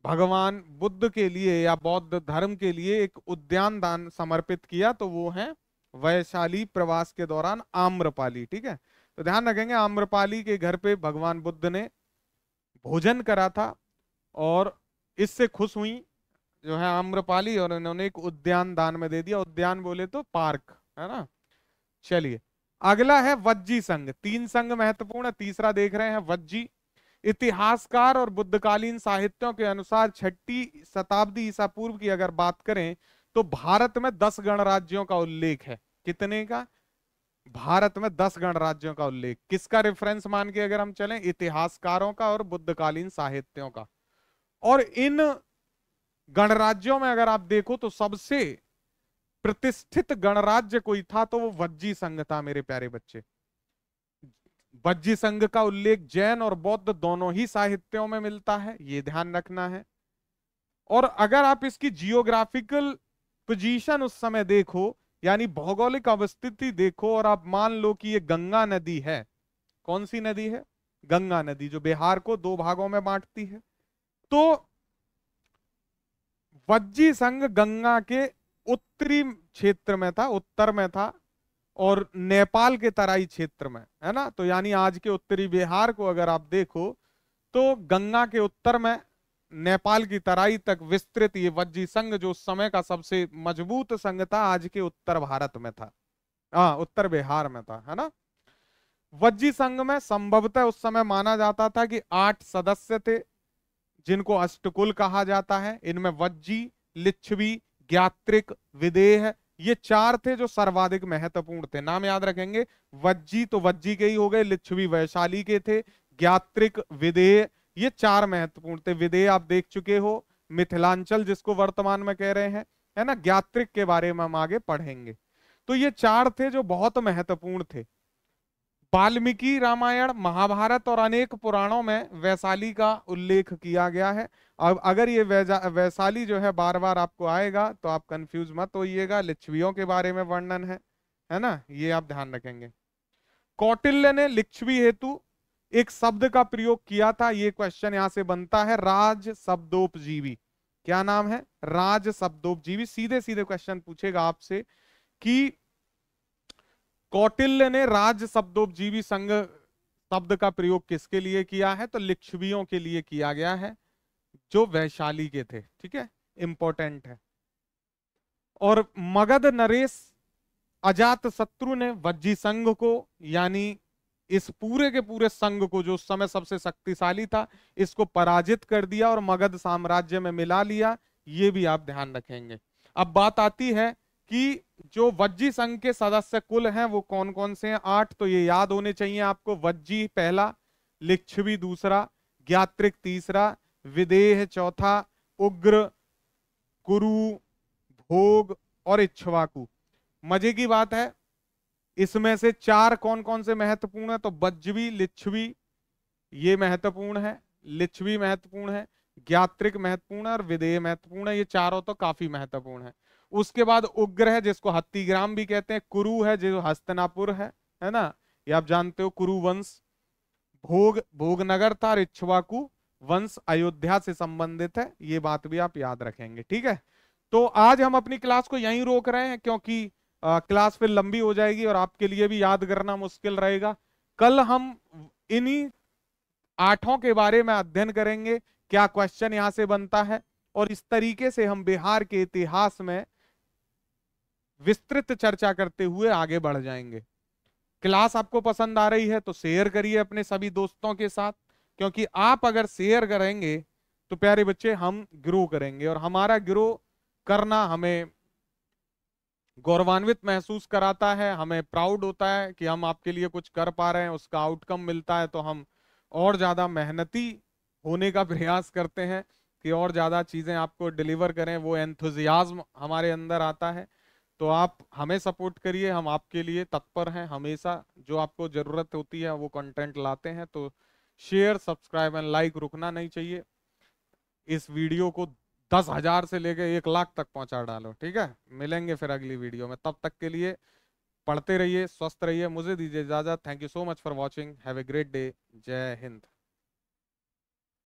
भगवान बुद्ध के लिए या बौद्ध धर्म के लिए एक उद्यान दान समर्पित किया, तो वो है वैशाली प्रवास के दौरान आम्रपाली, ठीक है। तो ध्यान रखेंगे, आम्रपाली के घर पे भगवान बुद्ध ने भोजन करा था और इससे खुश हुई जो है आम्रपाली, और इन्होंने एक उद्यान दान में दे दिया। उद्यान बोले तो पार्क, है ना। चलिए, अगला है वज्जी संघ। तीन संघ महत्वपूर्ण है, तीसरा देख रहे हैं वज्जी। इतिहासकार और बुद्धकालीन साहित्यों के अनुसार 6ठी शताब्दी ईसा पूर्व की अगर बात करें तो भारत में 10 गणराज्यों का उल्लेख है। कितने का, भारत में 10 गणराज्यों का उल्लेख। किसका रेफरेंस मान के अगर हम चलें, इतिहासकारों का और बुद्धकालीन साहित्यों का। और इन गणराज्यों में अगर आप देखो तो सबसे प्रतिष्ठित गणराज्य कोई था तो वो वज्जी संघ था मेरे प्यारे बच्चे। वज्जी संघ का उल्लेख जैन और बौद्ध दोनों ही साहित्यों में मिलता है, ये ध्यान रखना है। और अगर आप इसकी जियोग्राफिकल पोजीशन उस समय देखो, यानी भौगोलिक अवस्थिति देखो, और आप मान लो कि ये गंगा नदी है। कौन सी नदी है, गंगा नदी, जो बिहार को दो भागों में बांटती है। तो वज्जी संघ गंगा के उत्तरी क्षेत्र में था, उत्तर में था, और नेपाल के तराई क्षेत्र में, है ना। तो यानी आज के उत्तरी बिहार को अगर आप देखो तो गंगा के उत्तर में नेपाल की तराई तक विस्तृत ये वज्जी संघ, जो उस समय का सबसे मजबूत संघ था, आज के उत्तर भारत में था, उत्तर बिहार में था, है ना। वज्जी संघ में संभवतः उस समय माना जाता था कि 8 सदस्य थे जिनको अष्टकुल कहा जाता है। इनमें वज्जी, लिच्छवी, ज्ञात्रिक, विदेह, ये 4 थे जो सर्वाधिक महत्वपूर्ण थे। नाम याद रखेंगे, वज्जी तो वज्जी के ही हो गए, लिच्छवी वैशाली के थे, ज्ञात्रिक, विदेह, ये 4 महत्वपूर्ण थे। विदेह आप देख चुके हो, मिथिलांचल जिसको वर्तमान में कह रहे हैं, है ना। ज्ञात्रिक के बारे में हम आगे पढ़ेंगे। तो ये 4 थे जो बहुत महत्वपूर्ण थे। वाल्मीकि रामायण, महाभारत और अनेक पुराणों में वैशाली का उल्लेख किया गया है। अब अगर ये वैशाली जो है बार बार आपको आएगा तो आप कंफ्यूज मत होइएगा, लिच्छवियों के बारे में वर्णन है, है ना, ये आप ध्यान रखेंगे। कौटिल्य ने लिच्छवी हेतु एक शब्द का प्रयोग किया था, ये क्वेश्चन यहाँ से बनता है, राज शब्दोपजीवी। क्या नाम है? राज शब्दोपजीवी। सीधे सीधे क्वेश्चन पूछेगा आपसे कि कौटिल्य ने राज शब्दोपजीवी संघ शब्द का प्रयोग किसके लिए किया है, तो लिच्छवियों के लिए किया गया है जो वैशाली के थे। ठीक है, इंपॉर्टेंट है। और मगध नरेश अजातशत्रु ने वज्जी संघ को, यानी इस पूरे के पूरे संघ को जो उस समय सबसे शक्तिशाली था, इसको पराजित कर दिया और मगध साम्राज्य में मिला लिया, ये भी आप ध्यान रखेंगे। अब बात आती है कि जो वज्जी संघ के सदस्य कुल हैं वो कौन कौन से हैं, 8, तो ये याद होने चाहिए आपको। वज्जी पहला, लिच्छवी दूसरा, ज्ञात्रिक तीसरा, विदेह चौथा, उग्र, कुरु, भोग और इच्छवाकु। मजे की बात है, इसमें से 4 कौन कौन से महत्वपूर्ण है, तो वज्जी, लिच्छवी ये महत्वपूर्ण है, लिच्छवी महत्वपूर्ण है, ज्ञात्रिक महत्वपूर्ण है और विदेह महत्वपूर्ण है। ये चारों तो काफी महत्वपूर्ण है। उसके बाद उग्र है जिसको हत्तीग्राम भी कहते हैं, कुरु है जो हस्तनापुर है, है ना, ये आप जानते हो कुरु वंश, भोग भोगनगर था और इच्छवाकु वंश अयोध्या से संबंधित है, ये बात भी आप याद रखेंगे। ठीक है, तो आज हम अपनी क्लास को यहीं रोक रहे हैं क्योंकि क्लास फिर लंबी हो जाएगी और आपके लिए भी याद करना मुश्किल रहेगा। कल हम इन्हीं 8 के बारे में अध्ययन करेंगे, क्या क्वेश्चन यहाँ से बनता है, और इस तरीके से हम बिहार के इतिहास में विस्तृत चर्चा करते हुए आगे बढ़ जाएंगे। क्लास आपको पसंद आ रही है तो शेयर करिए अपने सभी दोस्तों के साथ, क्योंकि आप अगर शेयर करेंगे तो प्यारे बच्चे हम ग्रो करेंगे, और हमारा ग्रो करना हमें गौरवान्वित महसूस कराता है, हमें प्राउड होता है कि हम आपके लिए कुछ कर पा रहे हैं, उसका आउटकम मिलता है, तो हम और ज़्यादा मेहनती होने का प्रयास करते हैं कि और ज़्यादा चीज़ें आपको डिलीवर करें, वो एंथुजियाज्म हमारे अंदर आता है। तो आप हमें सपोर्ट करिए, हम आपके लिए तत्पर हैं हमेशा, जो आपको ज़रूरत होती है वो कंटेंट लाते हैं। तो शेयर, सब्सक्राइब एंड लाइक रुकना नहीं चाहिए। इस वीडियो को 10,000 से लेकर 1,00,000 तक पहुंचा डालो। ठीक है, मिलेंगे फिर अगली वीडियो में, तब तक के लिए पढ़ते रहिए, स्वस्थ रहिए। मुझे दीजिए इजाज़त। Thank you so much for watching. Have a great day. जय हिंद।